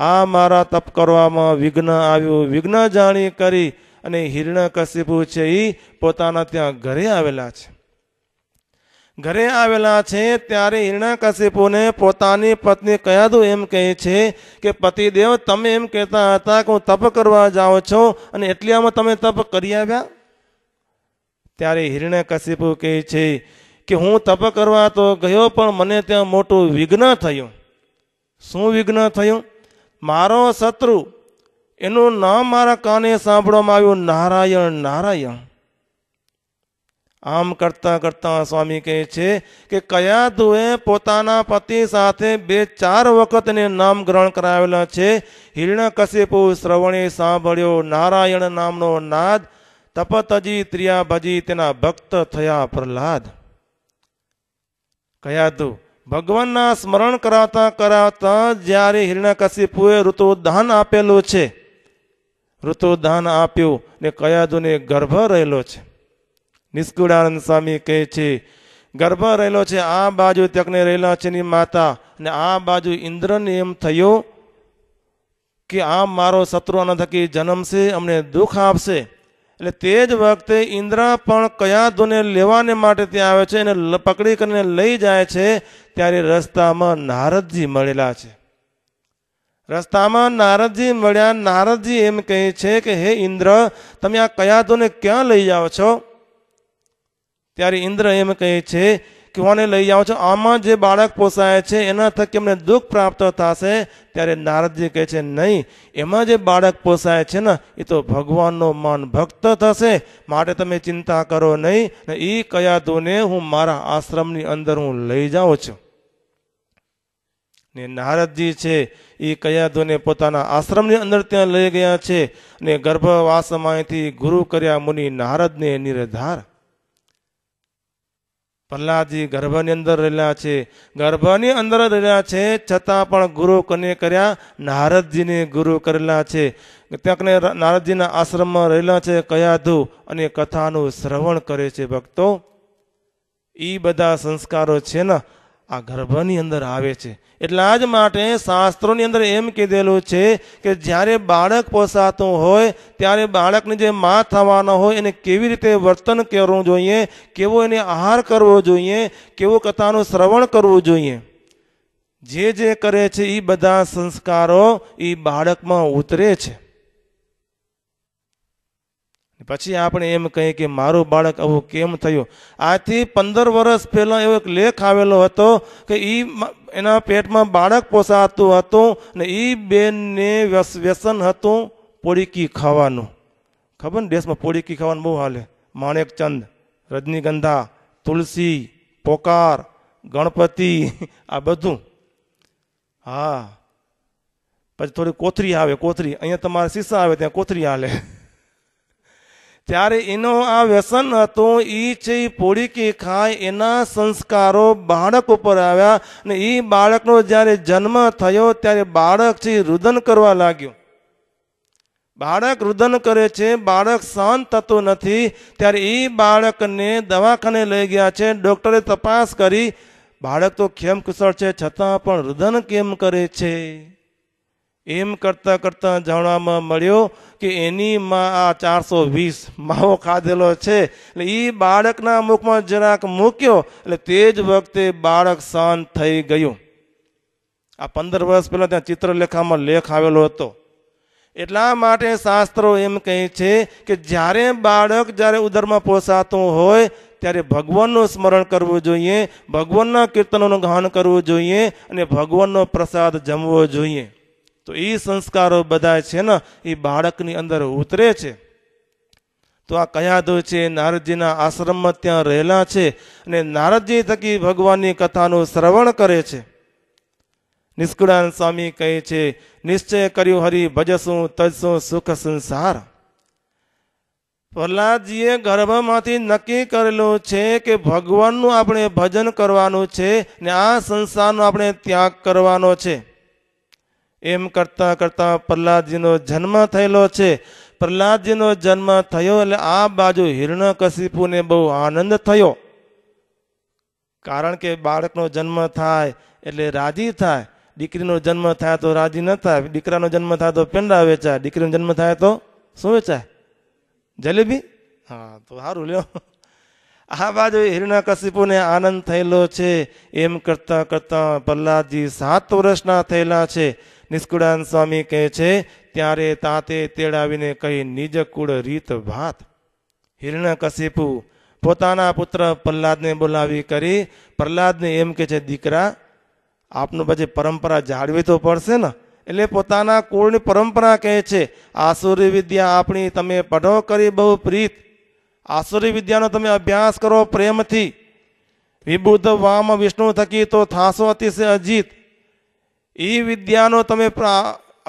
आ मारा तप करवामां विघ्न आव्युं, विघ्न जाणी करी अने हिरण्यकशिपु छे ई पोताना त्यां घरे आवेला छे। घरे आवेला छे त्यारे हिरण्यकशिपुने पोतानी पत्नी कह्यादु एम कहे छे के पतिदेव तमे एम कहता हता के हूँ तप करवा जाओ छो अने एटलामां तमे तप करी आव्या। त्यारे हिरण्यकशिपु कहे छे के हूँ तप करवा तो गयो पण मने त्यां मोटुं विघ्न थयुं। शुं विघ्न थयुं? मारो शत्रु एनुं नाम मारा काने सांभळवामां आव्युं नारायण नारायण। आम करता करता स्वामी कहे छे के कयादुए पोताना पति साथे 2-4 वखत ने नाम ग्रहण करावेला छे। हिरण्यकशिपु श्रवणे सांभळ्यो नारायण नामनो नाद, तपतजी त्रिया भजी तेना भक्त थया प्रहलाद। कयादु भगवान स्मरण कराता कराता ज्यारे हिरण्यकशिपुए ऋतुदान आपेलू छे, ऋतुदान आप्युं ने कयादुने गर्भ रहेलो छे। निष्कुळानंद स्वामी कहे छे गर्भ रहेलो छे। आ बाजू तकने रहेला छे नी माता ने आ बाजू इंद्रने एम थयो के आ मारो शत्रु आना थकी जन्मशे अमने दुख आपशे। एटले तेज वखते इंद्र पण कयादुने लेवाने माटे त्यां आवे छे अने पकड़ी करीने लई जाय छे। त्यारे रस्तामां नारदजी मळेला छे। रस्तामां नारदजी मळ्या। नारदजी एम कहे छे के हे इंद्र तमे आ कयादुने क्यां लई जाओ छो? त्यारे इंद्र एम कहे छे के वाने लई जाओ छो, आमां जे बाळक पोसाय छे एना थकी अमने दुख प्राप्त थशे। त्यारे नारदजी कहे छे नहीं, एमां जे बाळक पोसाय छे ने ए तो भगवाननो मान भक्त थशे, माटे तमे चिंता करो नहीं ने ई कयादुने हूँ मारा आश्रमनी अंदर हूँ लई जाऊं छुं। ने नारदजी छे ई कयादुने पोताना आश्रमनी अंदर त्यां लई गया छे ने गर्भवासमांथी गुरु कर्या मुनि नारदने निरधार। प्रहलादजी गर्भनी अंदर रहेला छे, गर्भनी अंदर रहेला छे छतां पण गुरु कने कर्या, नारदजीने गुरु करेला छे। त्याकने नारदजीना आश्रममां रहेला छे कयादु अने कथानुं श्रवण करे छे। भक्तो ई बधा संस्कारो छे ने आ गर्भनी अंदर आवे छे। एटला ज माटे शास्त्रोनी अंदर एम कीधेलुं छे के ज्यारे बाळक पोसातुं होय त्यारे बाळकने जे मां थवानो होय एने केवी रीते वर्तन करवुं जोईए, केवो एने आहार करवो जोईए, केवो कथानुं श्रवण करवुं जोईए। जे करे छे ई बधा संस्कारो ई बाळकमां उतरे छे। पछी आपणे एम कही के मारू बाळक आवुं केम थयुं? आथी 15 वर्ष पहेला एवो एक लेख आवेलो हतो के ई एना पेटमां बाळक पोसातुं हतुं ने ई बेनने व्यसन हतुं पोळीकी खावानुं। खबर देशमां पोळीकी खावानुं बहू हाले, माणेकचंद, रजनीगंधा। તુલસી, પોકાર, ગણપતિ, આ બધું. હા, પછી થોડી કોથરી આવે, કોથરી અહીંયા તમારે શીશા આવે ત્યાં કોથરી હાલે. ત્યારે એનો આ વ્યસન હતો, એ છે એ પોળી કે ખાય એના સંસ્કારો બાળક ઉપર આવ્યા અને એ બાળકનો જ્યારે જન્મ થયો ત્યારે બાળક છે રુદન કરવા લાગ્યું. બાળક રુદન કરે છે, બાળક શાંત થતું નથી. ત્યારે એ બાળકને દવાખાને લઈ ગયા છે, ડૉક્ટરે તપાસ કરી બાળક તો ખેમ કુશળ છે છતાં પણ રુદન કેમ કરે છે એમ કરતાં કરતાં જાણવામાં મળ્યો કે એની માં આ 420 માવો ખાધેલો છે. એટલે એ બાળકના મુખમાં જરાક મૂક્યો એટલે તે જ વખતે બાળક શાંત થઈ ગયું. આ 15 વર્ષ પહેલાં ત્યાં ચિત્રલેખામાં લેખ આવેલો હતો. એટલા માટે શાસ્ત્રો એમ કહે છે કે જ્યારે બાળક જ્યારે ઉદરમાં પોસાતું હોય ત્યારે ભગવાનનું સ્મરણ કરવું જોઈએ, ભગવાનના કીર્તનોનું ગાન કરવું જોઈએ અને ભગવાનનો પ્રસાદ જમવો જોઈએ. તો એ સંસ્કારો બધા છે ને એ બાળકની અંદર ઉતરે છે. તો આ કયાદો છે નારદજીના આશ્રમમાં ત્યાં રહેલા છે અને નારદજી થકી ભગવાનની કથાનું શ્રવણ કરે છે. નિષ્કુળાનંદ સ્વામી કહે છે, નિશ્ચય કર્યું હરિ ભજશું તજશું સુખ સંસાર. પ્રહલાદજીએ ગર્ભમાંથી નક્કી કરેલું છે કે ભગવાનનું આપણે ભજન કરવાનું છે ને આ સંસારનો આપણે ત્યાગ કરવાનો છે. એમ કરતાં કરતાં પ્રહલાદજીનો જન્મ થયેલો છે. પ્રહલાદજીનો જન્મ થયો એટલે આ બાજુ હિરણ્યકશિપુને બહુ આનંદ થયો, કારણ કે બાળકનો જન્મ થાય એટલે રાજી થાય. દીકરીનો જન્મ થાય તો રાજી ન થાય, દીકરાનો જન્મ થાય તો પેંડા વેચાય, દીકરીનો જન્મ થાય તો શું વેચાય? જલેબી. હા, તો સારું લ્યો. આ બાજુ હિરણ્યકશિપુને આનંદ થયેલો છે. એમ કરતાં કરતાં પ્રહલાદજી 7 વર્ષના થયેલા છે. નિષ્કુળાનંદ સ્વામી કહે છે, ત્યારે તાતે તેડાવીને કહી નિજ કુળ રીત ભાત. હિરણ્યકશિપુ પોતાના પુત્ર પ્રહલાદને બોલાવી કરી પ્રહલાદને એમ કહે છે, દીકરા આપનું પછી પરંપરા જાળવી તો પડશે ને. એટલે પોતાના કુળની પરંપરા કહે છે, આસુરી વિદ્યા આપણી તમે પઢો કરી બહુ પ્રીત, આસુરી વિદ્યાનો તમે અભ્યાસ કરો પ્રેમથી. વિબુદ્ધ વામ વિષ્ણુ થકી તો થાશો અતિશય અજીત. એ વિદ્યાનો તમે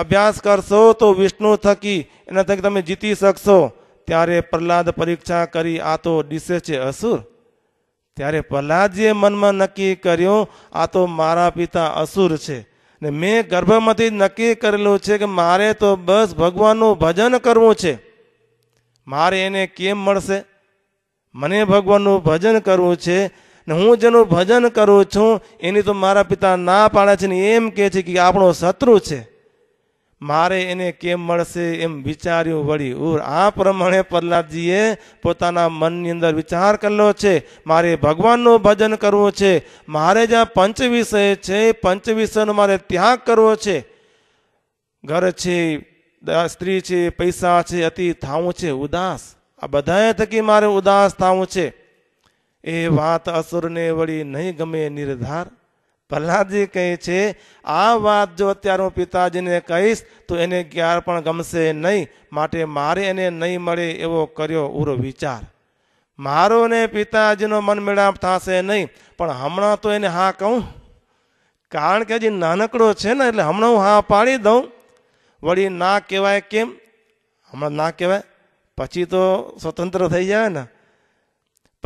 અભ્યાસ કરશો તો વિષ્ણુ થકી એના થકી તમે જીતી શકશો. ત્યારે પ્રહલાદ પરીક્ષા કરી, આ તો દિશે છે અસુર. ત્યારે પ્રહલાદજીએ મનમાં નક્કી કર્યું, આ તો મારા પિતા અસુર છે ને મેં ગર્ભમાંથી નક્કી કરેલું છે કે મારે તો બસ ભગવાનનું ભજન કરવું છે. મારે એને કેમ મળશે? મને ભગવાનનું ભજન કરવું છે ને હું જેનું ભજન કરું છું એની તો મારા પિતા ના પાડે છે ને એમ કહે છે કે આપણો શત્રુ છે, મારે એને કેમ મળશે? એમ વિચાર્યું. વળી ઉર આ પ્રમાણે પ્રહલાદજીએ પોતાના મનની અંદર વિચાર કરેલો છે, મારે ભગવાનનું ભજન કરવું છે, મારે જ્યાં પંચ વિષય છે પંચ વિષયનો મારે ત્યાગ કરવો છે. ઘર છે, સ્ત્રી છે, પૈસા છે, અતિ થાવું છે ઉદાસ, આ બધાએ થકી મારે ઉદાસ થાવું છે. એ વાત અસુરને વળી નહીં ગમે નિર્ધાર. પ્રહલાદજી કહે છે, આ વાત જો અત્યારે હું પિતાજીને કહીશ તો એને ક્યાર પણ ગમશે નહીં, માટે મારે એને નહીં મળે એવો કર્યો ઉરો વિચાર. મારો ને પિતાજીનો મનમેળાપ થશે નહીં, પણ હમણાં તો એને હા કહું, કારણ કે હજી નાનકડો છે ને એટલે હમણાં હું હા પાડી દઉં. વળી ના કહેવાય, કેમ હમણાં ના કહેવાય, પછી તો સ્વતંત્ર થઈ જાય ને.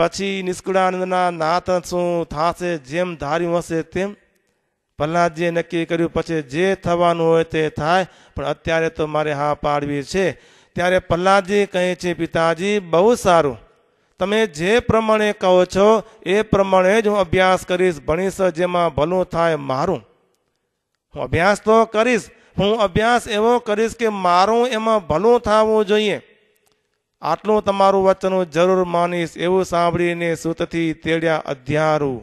પછી નિષ્કુળાનંદના નાત શું થશે? જેમ ધાર્યું હશે તેમ. પ્રહલાદજીએ નક્કી કર્યું, પછી જે થવાનું હોય તે થાય, પણ અત્યારે તો મારે હા પાડવી છે. ત્યારે પ્રહલાદજી કહે છે, પિતાજી બહુ સારું, તમે જે પ્રમાણે કહો છો એ પ્રમાણે જ હું અભ્યાસ કરીશ, ભણીશ, જેમાં ભલું થાય મારું. હું અભ્યાસ તો કરીશ, હું અભ્યાસ એવો કરીશ કે મારું એમાં ભલું થવું જોઈએ. આટલું તમારું વચન હું જરૂર માનીશ. એવું સાંભળીને સૂતથી તેડ્યા અધ્યારું.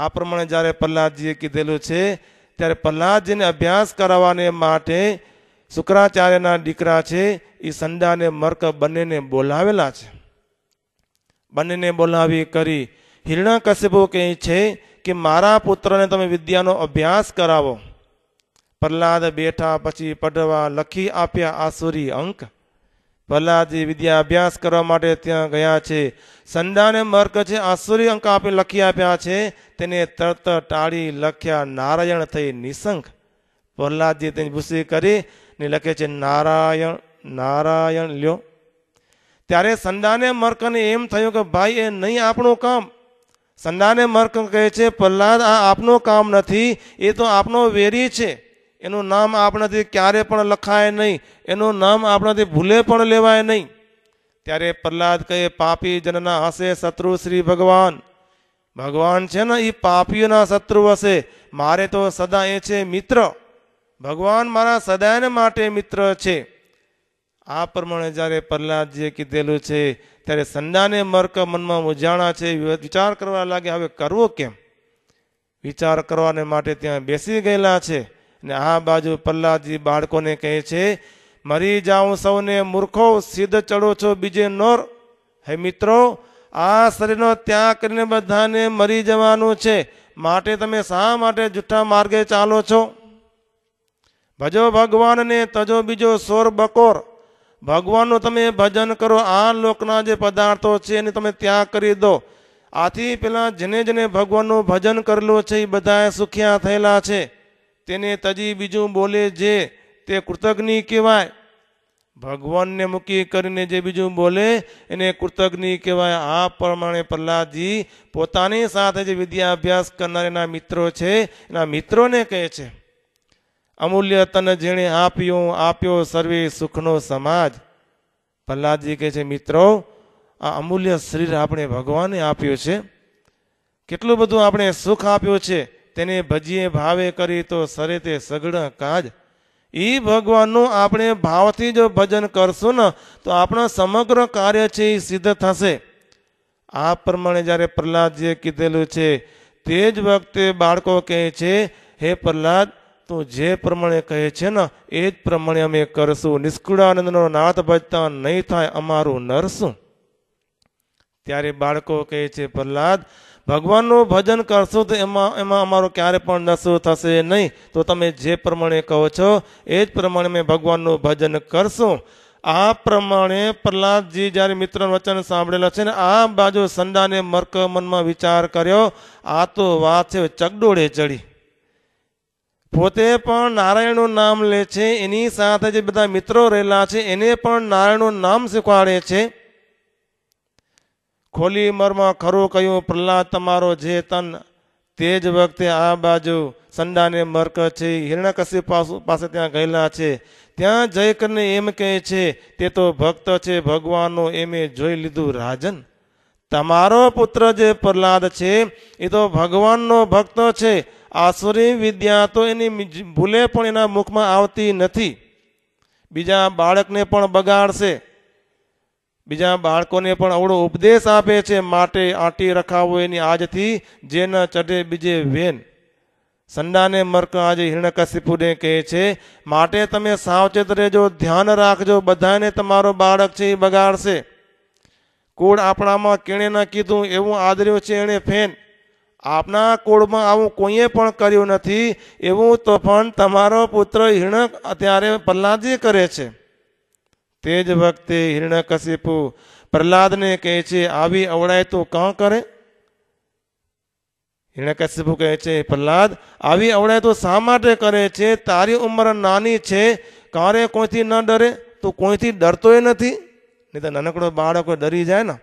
આ પ્રમાણે જ્યારે પ્રહલાદજીએ કીધેલું છે ત્યારે પ્રહલાદજીને અભ્યાસ કરાવવાને માટે શુક્રાચાર્યના દીકરા છે એ સંડા અને મર્ક બંનેને બોલાવેલા છે. બંનેને બોલાવી કરી હિરણ્યકશિપુ કહે છે કે મારા પુત્રને તમે વિદ્યાનો અભ્યાસ કરાવો. પ્રહલાદ બેઠા, પછી પઢવા લખી આપ્યા આસુરી અંક. પ્રહલાદજી વિદ્યા અભ્યાસ કરવા માટે ત્યાં ગયા છે. સંડાને મર્ક છે આસુરી અંક આપી લખી આપ્યા છે, તેને તરત ટાળી લખ્યા નારાયણ થઈ નિસંખ. પ્રહલાદજી તેની ભૂસી કરી ને લખે છે નારાયણ નારાયણ લ્યો. ત્યારે સંડાને મર્કને એમ થયું કે ભાઈ એ નહીં આપણું કામ. સંડાને મર્ક કહે છે પ્રહલાદ આ આપનું કામ નથી, એ તો આપનો વેરી છે, એનું નામ આપણાથી ક્યારે પણ લખાય નહીં, એનું નામ આપણાથી ભૂલે પણ લેવાય નહીં. ત્યારે પ્રહલાદ કહે પાપી જનના હશે શત્રુ શ્રી ભગવાન. ભગવાન છે ને એ પાપીઓના શત્રુ હશે, મારે તો સદા એ છે મિત્ર. ભગવાન મારા સદાને માટે મિત્ર છે. આ પ્રમાણે જ્યારે પ્રહલાદજીએ કીધેલું છે ત્યારે સંડાને મર્ક મનમાં મૂંઝાણા છે, વિચાર કરવા લાગે હવે કરવો કેમ. વિચાર કરવાને માટે ત્યાં બેસી ગયેલા છે ને આ બાજુ પ્રહલાદજી બાળકોને કહે છે મરી જાઉં સૌને મૂર્ખો સિદ્ધ ચડો છો બીજે નોર. હે મિત્રો આ શરીરનો ત્યાગ કરીને બધાને મરી જવાનું છે, માટે તમે શા માટે જૂઠા માર્ગે ચાલો છો. ભજો ભગવાનને તજો બીજો સોર બકોર. ભગવાનનું તમે ભજન કરો, આ લોકના જે પદાર્થો છે એને તમે ત્યાગ કરી દો. આથી પેલા જેને જેને ભગવાનનું ભજન કરેલું છે એ બધાએ સુખિયા થયેલા છે. તેને તજી બીજું બોલે જે તે કૃતજ્ઞ કહેવાય. ભગવાનને મૂકી કરીને જે બીજું બોલે એને કૃતજ્ઞ કહેવાય. આ પ્રમાણે પ્રહલાદજી પોતાની સાથે જે વિદ્યા અભ્યાસ કરનાર એના મિત્રો છે એના મિત્રોને કહે છે અમૂલ્ય તન જેણે આપ્યું આપ્યો સર્વે સુખનો સમાજ. પ્રહલાદજી કહે છે મિત્રો આ અમૂલ્ય શરીર આપણે ભગવાને આપ્યું છે, કેટલું બધું આપણે સુખ આપ્યું છે, તેને ભજીએ ભાવે કરી તો સરે તે સઘળા કાજ. એ ભગવાનનું આપણે ભાવથી જો ભજન કરશું ને તો આપણો સમગ્ર કાર્ય છે એ સિદ્ધ થશે. આ પ્રમાણે જ્યારે પ્રહલાદજીએ કીધેલું છે તે જ વખતે બાળકો કહે છે હે પ્રહલાદ તું જે પ્રમાણે કહે છે ને એ જ પ્રમાણે અમે કરશું, નિષ્કુળાનંદનો નાથ ભજતા નહીં થાય અમારું નરશું. ત્યારે બાળકો કહે છે પ્રહલાદ ભગવાનનું ભજન કરશું તો એમાં અમારું ક્યારે પણ નશું થશે નહીં, તો તમે જે પ્રમાણે કહો છો એ જ પ્રમાણે મેં ભગવાનનું ભજન કરશું. આ પ્રમાણે પ્રહલાદજી જ્યારે મિત્રનું વચન સાંભળેલા છે ને આ બાજુ સંડાને મર્ક મનમાં વિચાર કર્યો આ તો વાત છે ચકડોળે ચડી. પોતે પણ નારાયણનું નામ લે છે, એની સાથે જે બધા મિત્રો રહેલા છે એને પણ નારાયણનું નામ શીખવાડે છે. ખોલી મરમાં ખરું કહ્યું પ્રહલાદ તમારો જે તન. તે જ વખતે આ બાજુ સંડાને મર્ક છે હિરણ્યકશિપુ પાસે ત્યાં ગયેલા છે. ત્યાં જઈ કરીને એમ કહે છે તે તો ભક્ત છે ભગવાનનો, એમ જોઈ લીધું રાજન. તમારો પુત્ર જે પ્રહલાદ છે એ તો ભગવાનનો ભક્ત છે, આસુરી વિદ્યા તો એની ભૂલે પણ એના મુખમાં આવતી નથી. બીજા બાળકને પણ બગાડશે, બીજા બાળકોને પણ અવળો ઉપદેશ આપે છે, માટે આંટી રખાવો એની આજથી જે ન ચઢે બીજે વેન. સંડાને મર્ક આજે હિરણ્યકશિપુને કહે છે માટે તમે સાવચેત રહેજો, ધ્યાન રાખજો, બધાને તમારો બાળક છે એ બગાડશે. કુળ આપણામાં કેણે ન કીધું એવું આદર્યું છે એણે ફેન. આપના કુળમાં આવું કોઈએ પણ કર્યું નથી, એવું તો પણ તમારો પુત્ર હિરણ્ય અત્યારે પ્રહલાદજી કરે છે. તે જ વખતે હિરણ્યકશિપુ પ્રહલાદને કહે છે આવી અવળાઈ તું કાં કરે. હિરણ્યકશિપુ કહે છે પ્રહલાદ આવી અવળાઈ તું શા માટે કરે છે, તારી ઉંમર નાની છે, કારે કોઈથી ન ડરે, તું કોઈથી ડરતોય નથી. નહીં તો નાનકડો બાળકો ડરી જાય ને.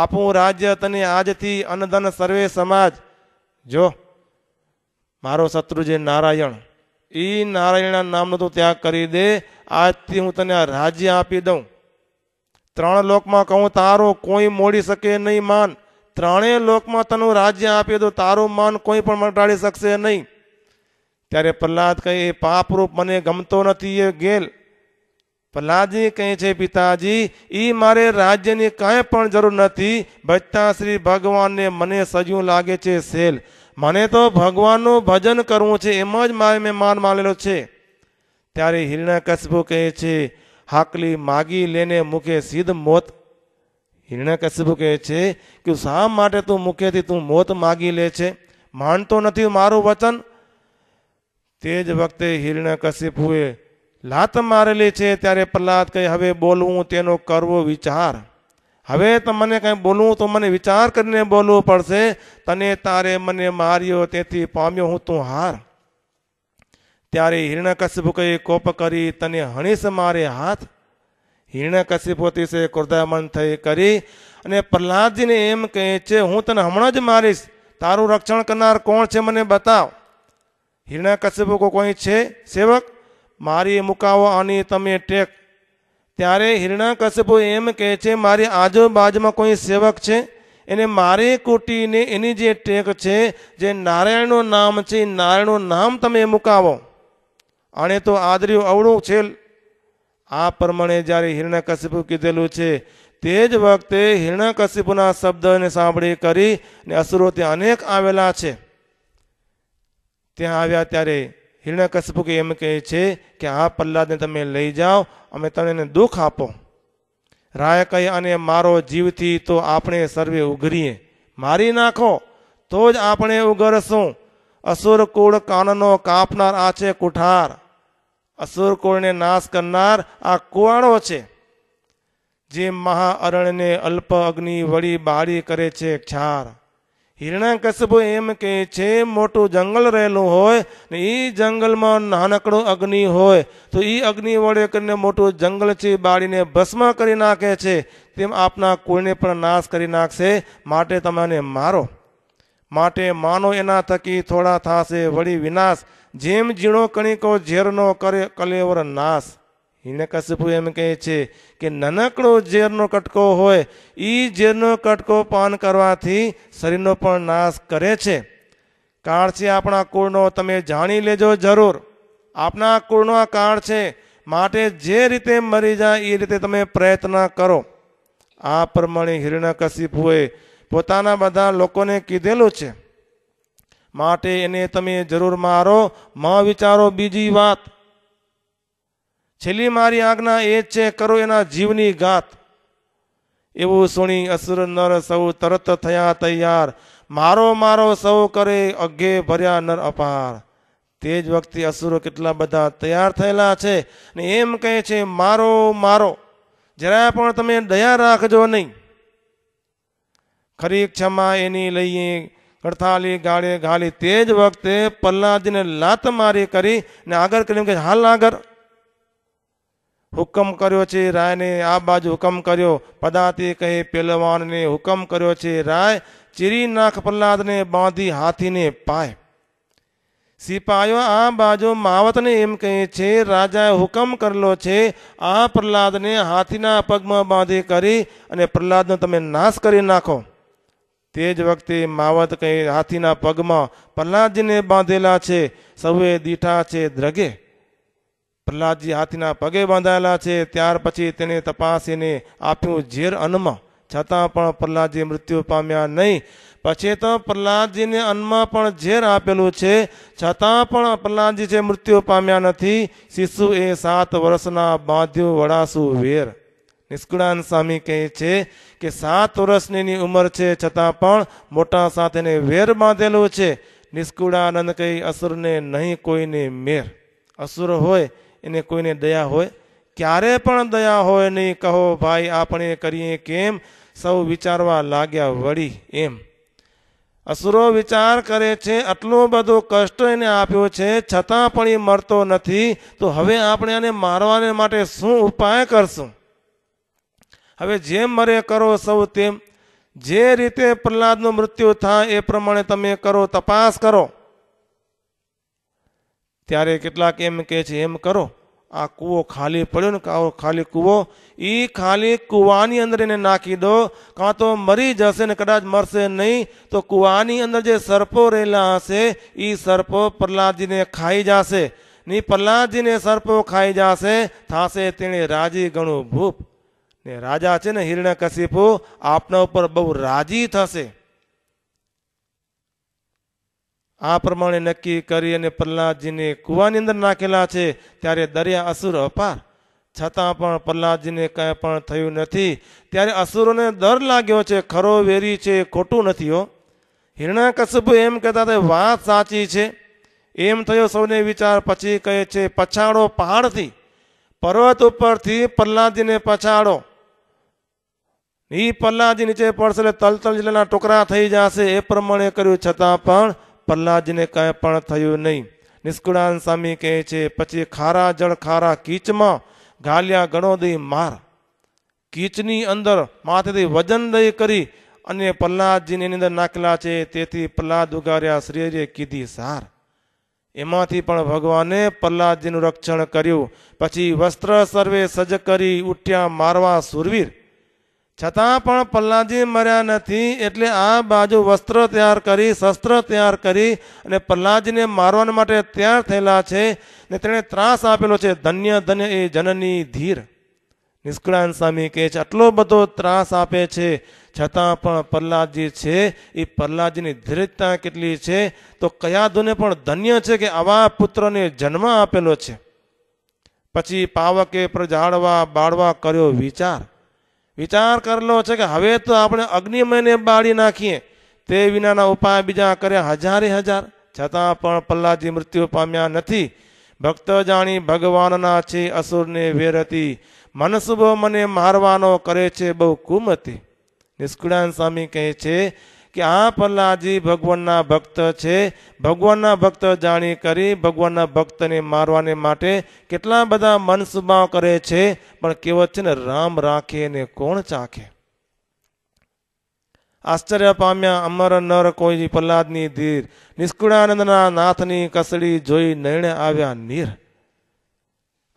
આપું રાજ્ય તને આજથી અન્નધન સર્વે સમાજ. જો મારો શત્રુ જે નારાયણ એ નારાયણ નામનો તું ત્યાગ કરી દે, આજથી હું તને રાજ્ય આપી દઉં. ત્રણ લોકમાં કહું તારો કોઈ મોડી શકે નહીં માન. ત્રણેય લોકમાં તનું રાજ્ય આપી દઉં, તારું માન કોઈ પણ મટાડી શકશે નહીં. ત્યારે પ્રહલાદ કહે એ પાપરૂપ મને ગમતો નથી એ ગેલ. પ્રહલાદજી કહે છે પિતાજી એ મારે રાજ્યની કાંઈ પણ જરૂર નથી, ભજતા શ્રી ભગવાનને મને સજ્યું લાગે છે સેલ. મને તો ભગવાનનું ભજન કરવું છે એમાં જ મારે મેં માન માનેલો છે. ત્યારે હિરણ્યકશિપુ કહે છે હાકલી માગી લેને મુખે સીધ મોત. હિરણ્યકશિપુ કહે છે કે શા માટે તું મુખેથી તું મોત માગી લે છે, માનતો નથી મારું વચન. તે જ વખતે હિરણ્યકશિપુએ લાત મારેલી છે ત્યારે પ્રહલાદ કહે હવે બોલવું તેનો કરવો વિચાર. હવે તમને કંઈ બોલવું તો મને વિચાર કરીને બોલવું પડશે. તને તારે મને માર્યો તેથી પામ્યો હું તું હાર. ત્યારે હિરણ્યકશિપુએ કોપ કરી તને હણીશ મારે હાથ. હિરણ્યકશિપુ અતિશય ક્રોધામન થઈ કરી અને પ્રહલાદજીને એમ કહે છે હું તને હમણાં જ મારીશ, તારું રક્ષણ કરનાર કોણ છે મને બતાવ. હિરણ્યકશિપુ કોઈ છે સેવક મારી મુકાવો આની તમે ટેક. ત્યારે હિરણ્યકશિપુ એમ કહે છે મારી આજુબાજુમાં કોઈ સેવક છે એને મારે કૂટીને એની જે ટેક છે જે નારાયણનું નામ છે નારાયણનું નામ તમે મુકાવો, આને તો આદર્યું અવળું છે. આ પ્રમાણે જ્યારે હિરણ્યકશિપુ કીધેલું છે તે જ વખતે હિરણ્યકશિપુના શબ્દને સાંભળી કરી અને અસુરો ત્યાં અનેક આવેલા છે. ત્યાં આવ્યા ત્યારે હિરણ્યકશિપુ એમ કહે છે કે આ પ્રહલાદને તમે લઈ જાઓ, અમે તમને દુઃખ આપો. રાય કહે અને મારો જીવથી તો આપણે સર્વે ઉઘરીએ, મારી નાખો તો જ આપણે ઉઘરશું. અસુરકુળ કાનનો કાપનાર આ છે કુઠાર, અસુરકુળને નાશ કરનાર આ કુવાડો છે. જે મહાઅરણ્યને અલ્પ અગ્નિ વળી બાળી કરે છે ક્ષાર. હિરણ્યકશિપુ એમ કહે છે મોટું જંગલ રહેલું હોય ને એ જંગલમાં નાનકડો અગ્નિ હોય તો એ અગ્નિ વડે કરીને મોટું જંગલ છે બાળીને ભસ્મ કરી નાખે છે, તેમ આપના કુળને પણ નાશ કરી નાખશે. માટે તમને મારો, માટે માનો એના થકી થોડા થશે વળી વિનાશ, જેમ ઝીણો કણિકો ઝેરનો કરે કલેવર નાશ. હિરણ્યકશિપુ એમ કહે છે કે નાનકડો ઝેરનો કટકો હોય એ ઝેરનો કટકો પાન કરવાથી શરીરનો પણ નાશ કરે છે. કાળ છે આપણા કુળનો તમે જાણી લેજો જરૂર, આપના કુળનો આ કાળ છે, માટે જે રીતે મરી જાય એ રીતે તમે પ્રયત્ન કરો. આ પ્રમાણે હિરણ્યકશિપુએ પોતાના બધા લોકોને કીધેલું છે, માટે એને તમે જરૂર મારો માં વિચારો. બીજી વાત છેલ્લી મારી આજ્ઞા એ છે કરો એના જીવની ઘાત. એવું સુણી અસુર નર સૌ તરત થયા તૈયાર, મારો મારો સૌ કરે અઘે ભર્યા નર અપાર. તે જ વખતે અસુરો કેટલા બધા તૈયાર થયેલા છે ને એમ કહે છે મારો મારો, જરાય પણ તમે દયા રાખજો નહીં. ખરી ક્ષમા એની લઈએ ગડથાલી ગાળે ગાળી. તે જ વખતે પ્રહલાદજીને લાત મારી કરી ને આગળ કરી કે હાલ આગળ હુકમ કર્યો છે રાયને. આ બાજુ હુકમ કર્યો પદાતી કહે પહેલવાનને હુકમ કર્યો છે રાય ચીરી નાખ પ્રહલાદને બાંધી હાથીને પાય. સિપાયો આ બાજુ માવતને એમ કહે છે રાજાએ હુકમ કરેલો છે આ પ્રહલાદને હાથીના પગમાં બાંધી કરી અને પ્રહલાદનો તમે નાશ કરી નાખો. તે જ વખતે માવત કહે હાથીના પગમાં પ્રહલાદજીને બાંધેલા છે, સૌએ દીઠા છે દ્રગે. પ્રહલાદજી હાથીના પગે બાંધાયેલા છે. ત્યાર પછી તેને તપાસીને આપ્યું ઝેર અન્નમાં, છતાં પણ પ્રહલાદજી મૃત્યુ પામ્યા નહીં. પછી તો પ્રહલાદજીને અન્નમાં પણ ઝેર આપેલું છે, છતાં પણ પ્રહલાદજી છે મૃત્યુ પામ્યા નથી. શિશુ એ 7 વર્ષના બાંધ્યું વડાસુ વેર. નિષ્કુળાન સ્વામી કહે છે કે 7 વર્ષની ઉંમર છે છતાં પણ મોટા સાથેને વેર બાંધેલું છે. નિષ્કુળાનંદ કહે અસુરને નહીં કોઈને મેર. અસુર હોય એને કોઈને દયા હોય, ક્યારે પણ દયા હોય નહીં. કહો ભાઈ આપણે કરીએ કેમ, સૌ વિચારવા લાગ્યા. વળી એમ અસુરો વિચાર કરે છે આટલું બધું કષ્ટ એને આપ્યો છે છતાં પણ એ મરતો નથી, તો હવે આપણે આને મારવાને માટે શું ઉપાય કરશું. હવે જેમ મરે કરો સૌ, તેમ જે રીતે પ્રહલાદનું મૃત્યુ થાય એ પ્રમાણે તમે કરો, તપાસ કરો. ત્યારે કેટલાક એમ કહે છે એમ કરો આ કૂવો ખાલી પડ્યો ને ખાલી કૂવો એ ખાલી કૂવાની અંદર એને નાખી દો, કાં તો મરી જશે ને કદાચ મરશે નહીં તો કૂવાની અંદર જે સર્પો રહેલા હશે એ સર્પો પ્રહલાદજીને ખાઈ જશે. ને પ્રહલાદજીને સર્પો ખાઈ જશે થાશે તેણે રાજી ગણું ભૂપ. ને રાજા છે ને હિરણ્યકશિપુ આપના ઉપર બહુ રાજી થશે. આ પ્રમાણે નક્કી કરી અને પ્રહલાદજીને કૂવાની અંદર નાખેલા છે. ત્યારે દરિયા અસુર અપાર, છતાં પણ પ્રહલાદજીને કંઈ પણ થયું નથી. ત્યારે અસુરોને ડર લાગ્યો છે ખરો વેરી છે ખોટું નથી હો. હિરણ્યકશિપુ એમ કહેતા તે વાત સાચી છે એમ થયો સૌને વિચાર. પછી કહે છે પછાડો પહાડથી. પર્વત ઉપરથી પ્રહલાદજીને પછાડો. એ પ્રહલાદજી નીચે પડશે એટલે તલતલ જિલ્લાના ટુકડા થઈ જશે. એ પ્રમાણે કર્યું, છતાં પણ પ્રહલાદજીને કાંઈ પણ થયું નહીં. નિષ્કુળાનંદ સ્વામી કહે છે, પછી ખારા જળ ખારા કીચમાં ઘાલ્યા ગણો દઈ માર. કીચની અંદર માથેથી વજન દઈ કરી અને પ્રહલાદજીને એની અંદર નાખેલા છે. તેથી પ્રહલાદ ઉગાર્યા શ્રીહરિએ કીધી સાર. એમાંથી પણ ભગવાને પ્રહલાદજીનું રક્ષણ કર્યું. પછી વસ્ત્ર સર્વે સજ્જ કરી ઉઠ્યા મારવા સુરવીર. છતાં પણ પ્રહલાદજી મર્યા નથી. એટલે આ બાજુ વસ્ત્ર તૈયાર કરી, શસ્ત્ર તૈયાર કરી અને પ્રહલાદજીને મારવા માટે તૈયાર થયેલા છે ને તેણે ત્રાસ આપેલો છે. ધન્ય ધન્ય એ જનની ધીર. નિષ્કુળાનંદ સ્વામી કહે છે, આટલો બધો ત્રાસ આપે છે છતાં પણ પ્રહલાદજી છે એ પ્રહલાદજીની ધીરજતા કેટલી છે. તો કયાદોને પણ ધન્ય છે કે આવા પુત્રને જન્મ આપેલો છે. પછી પાવકે પ્રજાળવા બાળવા કર્યો વિચાર. વિચાર કરેલો છે કે હવે તો આપણે અગ્નિમયને બાળી નાખીએ. તે વિનાના ઉપાય બીજા કર્યા હજારે હજાર. છતાં પણ પ્રહલાદજી મૃત્યુ પામ્યા નથી. ભક્ત જાણી ભગવાનના છે અસુરને વેરતી. મનસુબો મને મારવાનો કરે છે બહુ કુમતી. નિષ્કુળાનંદ સ્વામી કહે છે કે આ પ્રહલાદજી ભગવાનના ભક્ત છે. ભગવાનના ભક્ત જાણી કરી ભગવાનના ભક્તને મારવાને માટે કેટલા બધા મનસુબાઓ કરે છે. પણ કહેવત છે ને, રામ રાખે ને કોણ ચાખે. આશ્ચર્ય પામ્યા અમર નર કોઈ પ્રહલાદની ધીર. નિષ્કુળાનંદના નાથની કસડી જોઈ નયણે આવ્યા નીર.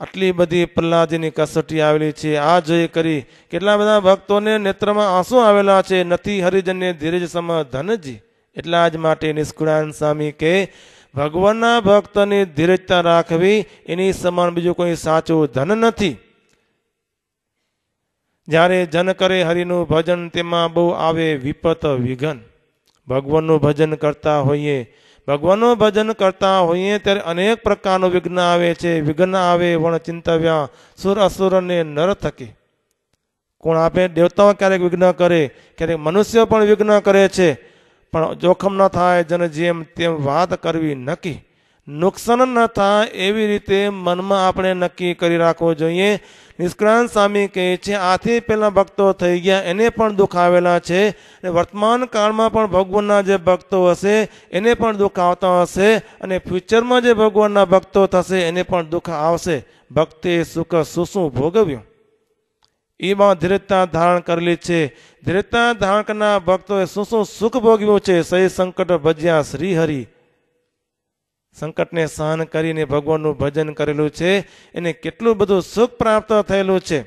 આટલી બધી પ્રહલાદજીની કસોટી આવેલી છે. આ જોઈ કરી કેટલા બધા ભક્તોને નેત્રમાં આંસુ આવેલા છે. નથી હરિજનને ધીરજ સમ ધનજી. એટલા જ માટે નિષ્કુળાનંદ સ્વામી કે ભગવાનના ભક્તની ધીરજતા રાખવી એની સમાન બીજું કોઈ સાચું ધન નથી. જ્યારે જન કરે હરિનું ભજન તેમાં બહુ આવે વિપત વિઘન. ભગવાનનું ભજન કરતા હોઈએ, ભગવાનનું ભજન કરતા હોઈએ ત્યારે અનેક પ્રકારનું વિઘ્ન આવે છે. વિઘ્ન આવે વણ ચિંતવ્યા સુર અસુર અને નર થકી. કોણ આપે? દેવતાઓ ક્યારેક વિઘ્ન કરે, ક્યારેક મનુષ્યો પણ વિઘ્ન કરે છે. પણ જોખમ ન થાય જન જેમ તેમ વાત કરવી નક્કી. નુકસાન ન થાય એવી રીતે મનમાં આપણે નક્કી કરી રાખવું જોઈએ. નિષ્કુળાનંદ સ્વામી કહે છે, આથી પહેલાં ભક્તો થઈ ગયા એને પણ દુઃખ આવેલા છે. અને વર્તમાન કાળમાં પણ ભગવાનના જે ભક્તો હશે એને પણ દુઃખ આવતા હશે. અને ફ્યુચરમાં જે ભગવાનના ભક્તો થશે એને પણ દુઃખ આવશે. ભક્તે સુખ શું ભોગવ્યું એમાં ધીરજતા ધારણ કરેલી છે. ધીરજતા ધારણ કરનાર ભક્તોએ શું સુખ ભોગવ્યું છે. સહી સંકટ ભજ્યા શ્રીહરિ. સંકટને સહન કરીને ભગવાનનું ભજન કરેલું છે એને કેટલું બધું સુખ પ્રાપ્ત થયેલું છે.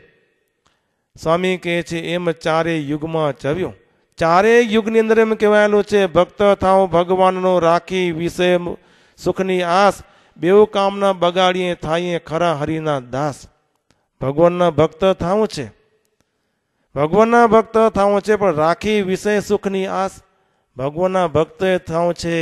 સ્વામી કહે છે, એમ ચારે યુગમાં જવ્યું. ચારે યુગની અંદર એમ કહેવાયેલું છે, ભક્ત થાઉં ભગવાનનો રાખી વિષય સુખની આસ. બેઉ કામના બગાડીએ થાઈએ ખરા હરિના દાસ. ભગવાનના ભક્ત થાઉં છે, ભગવાનના ભક્ત થાઉં છે, પણ રાખી વિષય સુખની આસ. ભગવાનના ભક્ત થાઉં છે,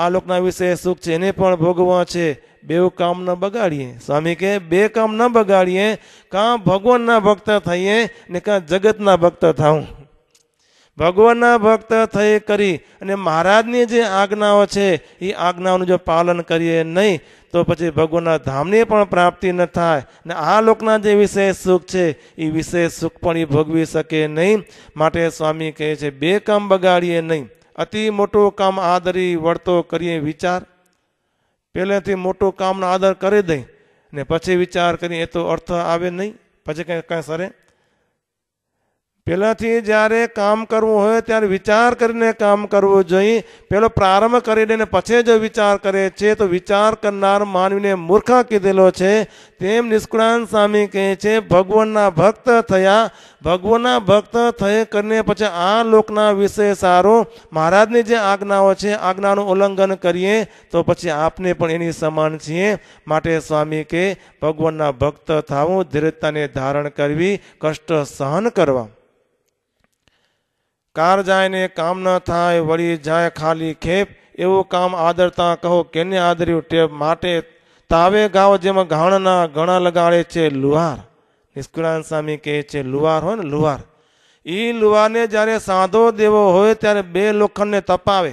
આ લોકના વિશે સુખ છે એને પણ ભોગવવા છે. બે કામ ન બગાડીએ. સ્વામી કહે, બે કામ ન બગાડીએ. કાં ભગવાનના ભક્ત થઈએ ને કાં જગતના ભક્ત થાઉં. ભગવાનના ભક્ત થઈ કરી અને મહારાજની જે આજ્ઞાઓ છે એ આજ્ઞાઓનું જો પાલન કરીએ નહીં તો પછી ભગવાનના ધામની પણ પ્રાપ્તિ ન થાય. ને આ લોકના જે વિશેષ સુખ છે એ વિશેષ સુખ પણ એ ભોગવી શકે નહીં. માટે સ્વામી કહે છે, બે કામ બગાડીએ નહીં. અતિ મોટું કામ આદરી વળતો કરીએ વિચાર. પહેલેથી મોટું કામનો આદર કરી દઈ ને પછી વિચાર કરીએ એ તો અર્થ આવે નહીં. પછી કાંઈ સરે. પહેલાંથી જ્યારે કામ કરવું હોય ત્યારે વિચાર કરીને કામ કરવું જોઈએ. પહેલો પ્રારંભ કરી દઈને પછી જો વિચાર કરે છે તો વિચાર કરનાર માનવીને મૂર્ખા કીધેલો છે. તેમ નિષ્કુળાનંદ સ્વામી કહે છે, ભગવાનના ભક્ત થયા. ભગવાનના ભક્ત થઈ કરીને પછી આ લોકના વિશે સારું મહારાજની જે આજ્ઞાઓ છે આજ્ઞાનું ઉલ્લંઘન કરીએ તો પછી આપને પણ એની સમાન છીએ. માટે સ્વામી કે ભગવાનના ભક્ત થવું, ધીરજતાને ધારણ કરવી, કષ્ટ સહન કરવા. કાર જાય ને કામ ન થાય વળી જાય ખાલી ખેપ. એવું કામ આદરતા કહો કેને આદર્યું ટેપ. માટે તાવે ગાવ જેમ ઘાણના ઘણા લગાડે છે લુહાર. નિષ્કુળાનંદ સ્વામી કહે છે, લુહાર હોય ને લુહાર, એ લુહારને જ્યારે સાંધો દેવો હોય ત્યારે બે લોખંડને તપાવે.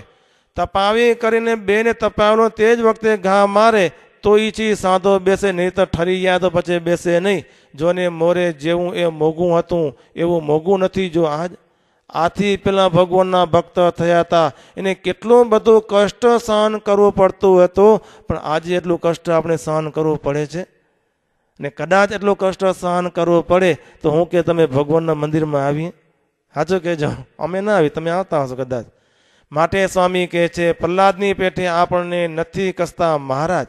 તપાવી કરીને બેને તપાવેલો તે જ વખતે ઘા મારે तो ईची साधो बेसे नहीं तो ठरी गया तो पचे बेसे नहीं। जोने मोरे जेवू ए मोगू हतुं एवं मोगू नहीं जो आज। आथी पेला भगवानना भक्त थया था एने केटलुं बधुं कष्ट सहन करवुं पड़तुं हतुं, पण आजे एटलुं कष्ट आपणे सहन करवुं पड़े छे ने कदाच एटलुं कष्ट सहन करवुं पड़े तो हूँ के तमे भगवानना मंदिरमां आवीए। हाचो कहेजो अमे ना आवी तमे आवता हशो कदाच। माटे स्वामी कहे छे प्रहलादनी पेठे आपणे नथी कसता महाराज।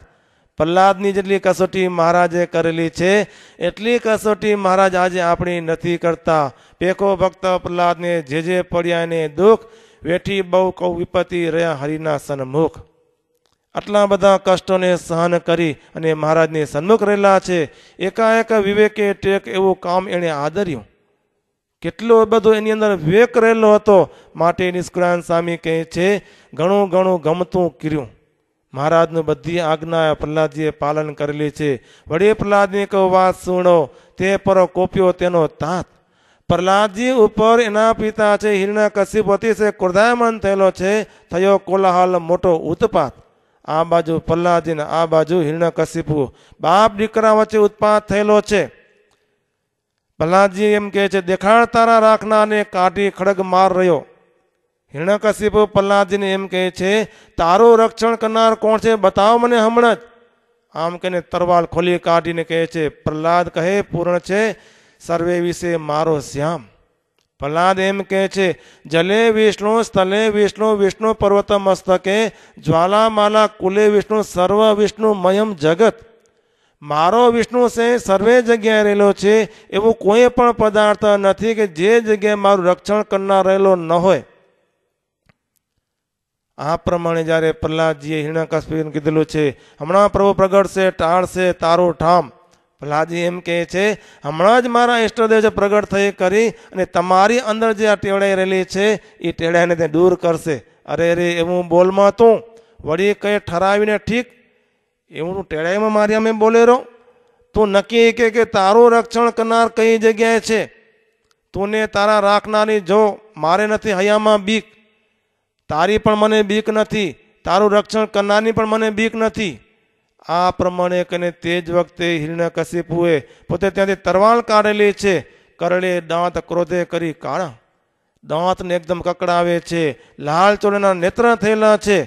प्रहलादनी जेटली कसोटी महाराजे करेली छे एटली कसोटी महाराज आजे आपणी नथी करता। पेखो भक्त प्रहलादने जे पड्या ने दुख वेठी बहु कौ विपत्ति रह्या हरिना सन्मुख। आटला बधा कष्टों ने सहन करी अने महाराज ने सन्मुख रहेला छे। एकाएक विवेके टेक एवं काम एने आदर्यु। केटलो बधो एनी अंदर विवेक रहेलो हतो। माटे निष्कळानंद स्वामी कहे छे घणो घणो गमतुं कर्युं। महाराज ने बधी आज्ञा प्रहलादजीए पालन करेली छे। वडे प्रहलाद ने को वात सुनो ते पर कोप्यो तेनो तात। प्रहलादजी उपर एना पिता छे हिरण्यकशिपु अतिशय क्रोधायमान थयेलो छे। थयो कोलाहल मोटो उत्पात। आ बाजू प्रहलादजी ने आ बाजू हिरण्यकशिपु बाप दीकरा वच्चे उत्पात थयेलो छे। प्रहलादजी एम कहे छे देखाण तारा राखनाने काढी खड़ग मार रह्यो। हिरण्यकशिपु प्रहलादजी ने एम कहे छे तारो रक्षण करनार कोण छे बताओ मने हमणज। आम कने तरवाल खोली काढीने कहे छे प्रहलाद कहे पूर्ण छे सर्वे विषे मारो श्याम। प्रहलाद एम कहे छे जले विष्णु स्थले विष्णु विष्णु पर्वत मस्तके ज्वालामाला कुले विष्णु सर्व विष्णुमयम जगत। मारो विष्णु से सर्वे जगह रहेलो छे एवो कोई पण पदार्थ नथी के जे जगह मारू रक्षण करना रहेलो न होय। आ प्रमाणे जारे प्रहलादजीए हिरण्यकशिपुने कीधेलुं छे हमणा प्रभु प्रगटशे टाळशे तारो ठाम। प्रहलादजी एम कहे छे हमणां ज मारा इष्टदेव जे प्रगट थई करी अने तमारी अंदर जे आ टेवड़ाई रहेली छे ए टेवड़ाईने ते दूर करशे। अरे रे एवुं बोलमां तूं वड़ी कई ठरावीने ठीक एवुं टेवड़ाईमां मारी अमे बोले रो। तूं नक्की के तारो रक्षण करनार कई जग्याए छे। तूने तारा राखनारी जो मारे नथी हयामां बीक। तारी पण मने बीक नथी तारू रक्षण करनारनी पण मने बीक नथी। आ प्रमाणे कने तेज वखते हिरण्यकशिपुए पोते त्यांथी तरवाल काढेली छे। करड़े दांत क्रोधे करी काळा दांत ने एकदम ककड़ावे छे। लाल चोळेना नेत्र थेला छे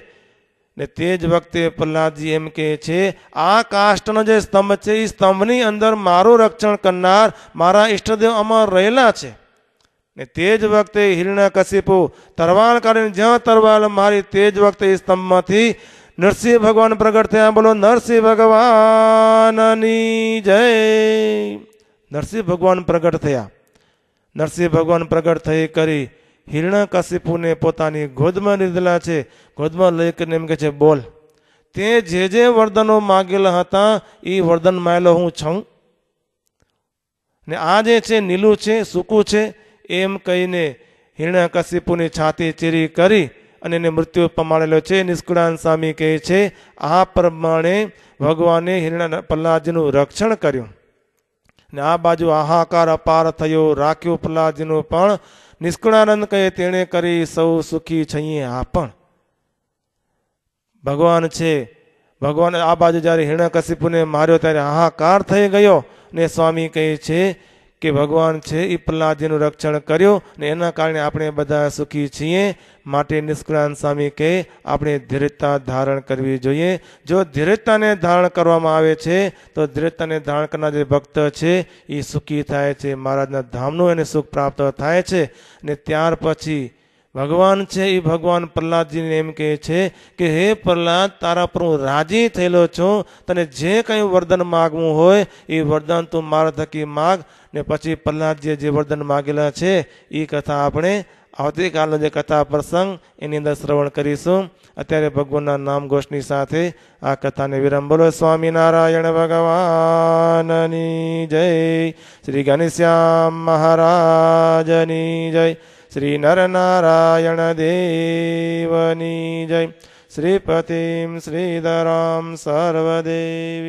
ने तेज वखते प्रहलादजी एम कहे छे आ काष्टनो जे स्तंभ छे ई स्तंभनी अंदर मारो रक्षण करनार मारा इष्टदेव अमर रहेला छे। ने तेज वखते हिरण्यकशिपु तरवाल काढीने ज्यां तरवाल मारी तेज वखते स्तंभमांथी नरसिंह भगवान प्रगट थे। बोलो नरसिंह भगवाननी जय। नरसिंह भगवान प्रगट थे। नरसिंह भगवान प्रगट थे करी हिरण्यकशिपु ने पोतानी गोद में लीधेला छे। गोद में लई करीने एम कहे छे बोल ते जे वरदानो मांगेला हता ई वरदान मांगेलो हूँ छूं ने आ जे छे नीलू छे सूकू छे एम कहीने हिरण्यकशिपुनी छाती चीरी करी अने ने मृत्यु पमाड़ेलो छे। निष्कळानंद स्वामी कहे छे आ प्रमाणे भगवाने हिरण प्रहलादजीनुं रक्षण कर्युं ने आ बाजू हाहाकार अपार थयो राख्यो प्रहलादजीनुं पण। निष्कळानंद कहे तेणे करी सौ सुखी छईए आपण। भगवान छे भगवान आ बाजू ज्यारे हिरण्यकशिपुने मार्यो त्यारे हाहाकार थई गयो ने स्वामी कहे छे कि भगवान छे ई प्रहलादजीनुं रक्षण कर्युं ने एना कारणे आपणे बधा सुखी छीए। माटे निष्कळानंद स्वामी कहे आपणे धीरजता धारण करवी जोईए। जो धीरजताने धारण करवामां आवे छे तो धीरजताने धारण करनार जे भक्त छे ई सुखी थाय छे। महाराजना धामनुं एने सुख प्राप्त थाय छे। ने त्यार पछी भगवान छे ई भगवान प्रहलादजीने एम कहे छे कि हे प्रहलाद तारा पर हूँ राजी थयेलो छूं। तने जे कई वरदान मागवुं होय ए वरदान तूं मारा थकी माग। ने पछी प्रहलादजीए जे वरदान मागेला छे ई कथा आपणे आवतीकालनो जे कथा प्रसंग एनी अंदर श्रवण करीशुं। अत्यारे भगवानना नाम घोषनी साथे आ कथाने विराम। बोलो स्वामीनारायण भगवाननी जय। श्री घनश्याम महाराजनी जय। श्री नरनारायण देवनी जय। श्रीपतिं श्रीधरां सर्वदेवी।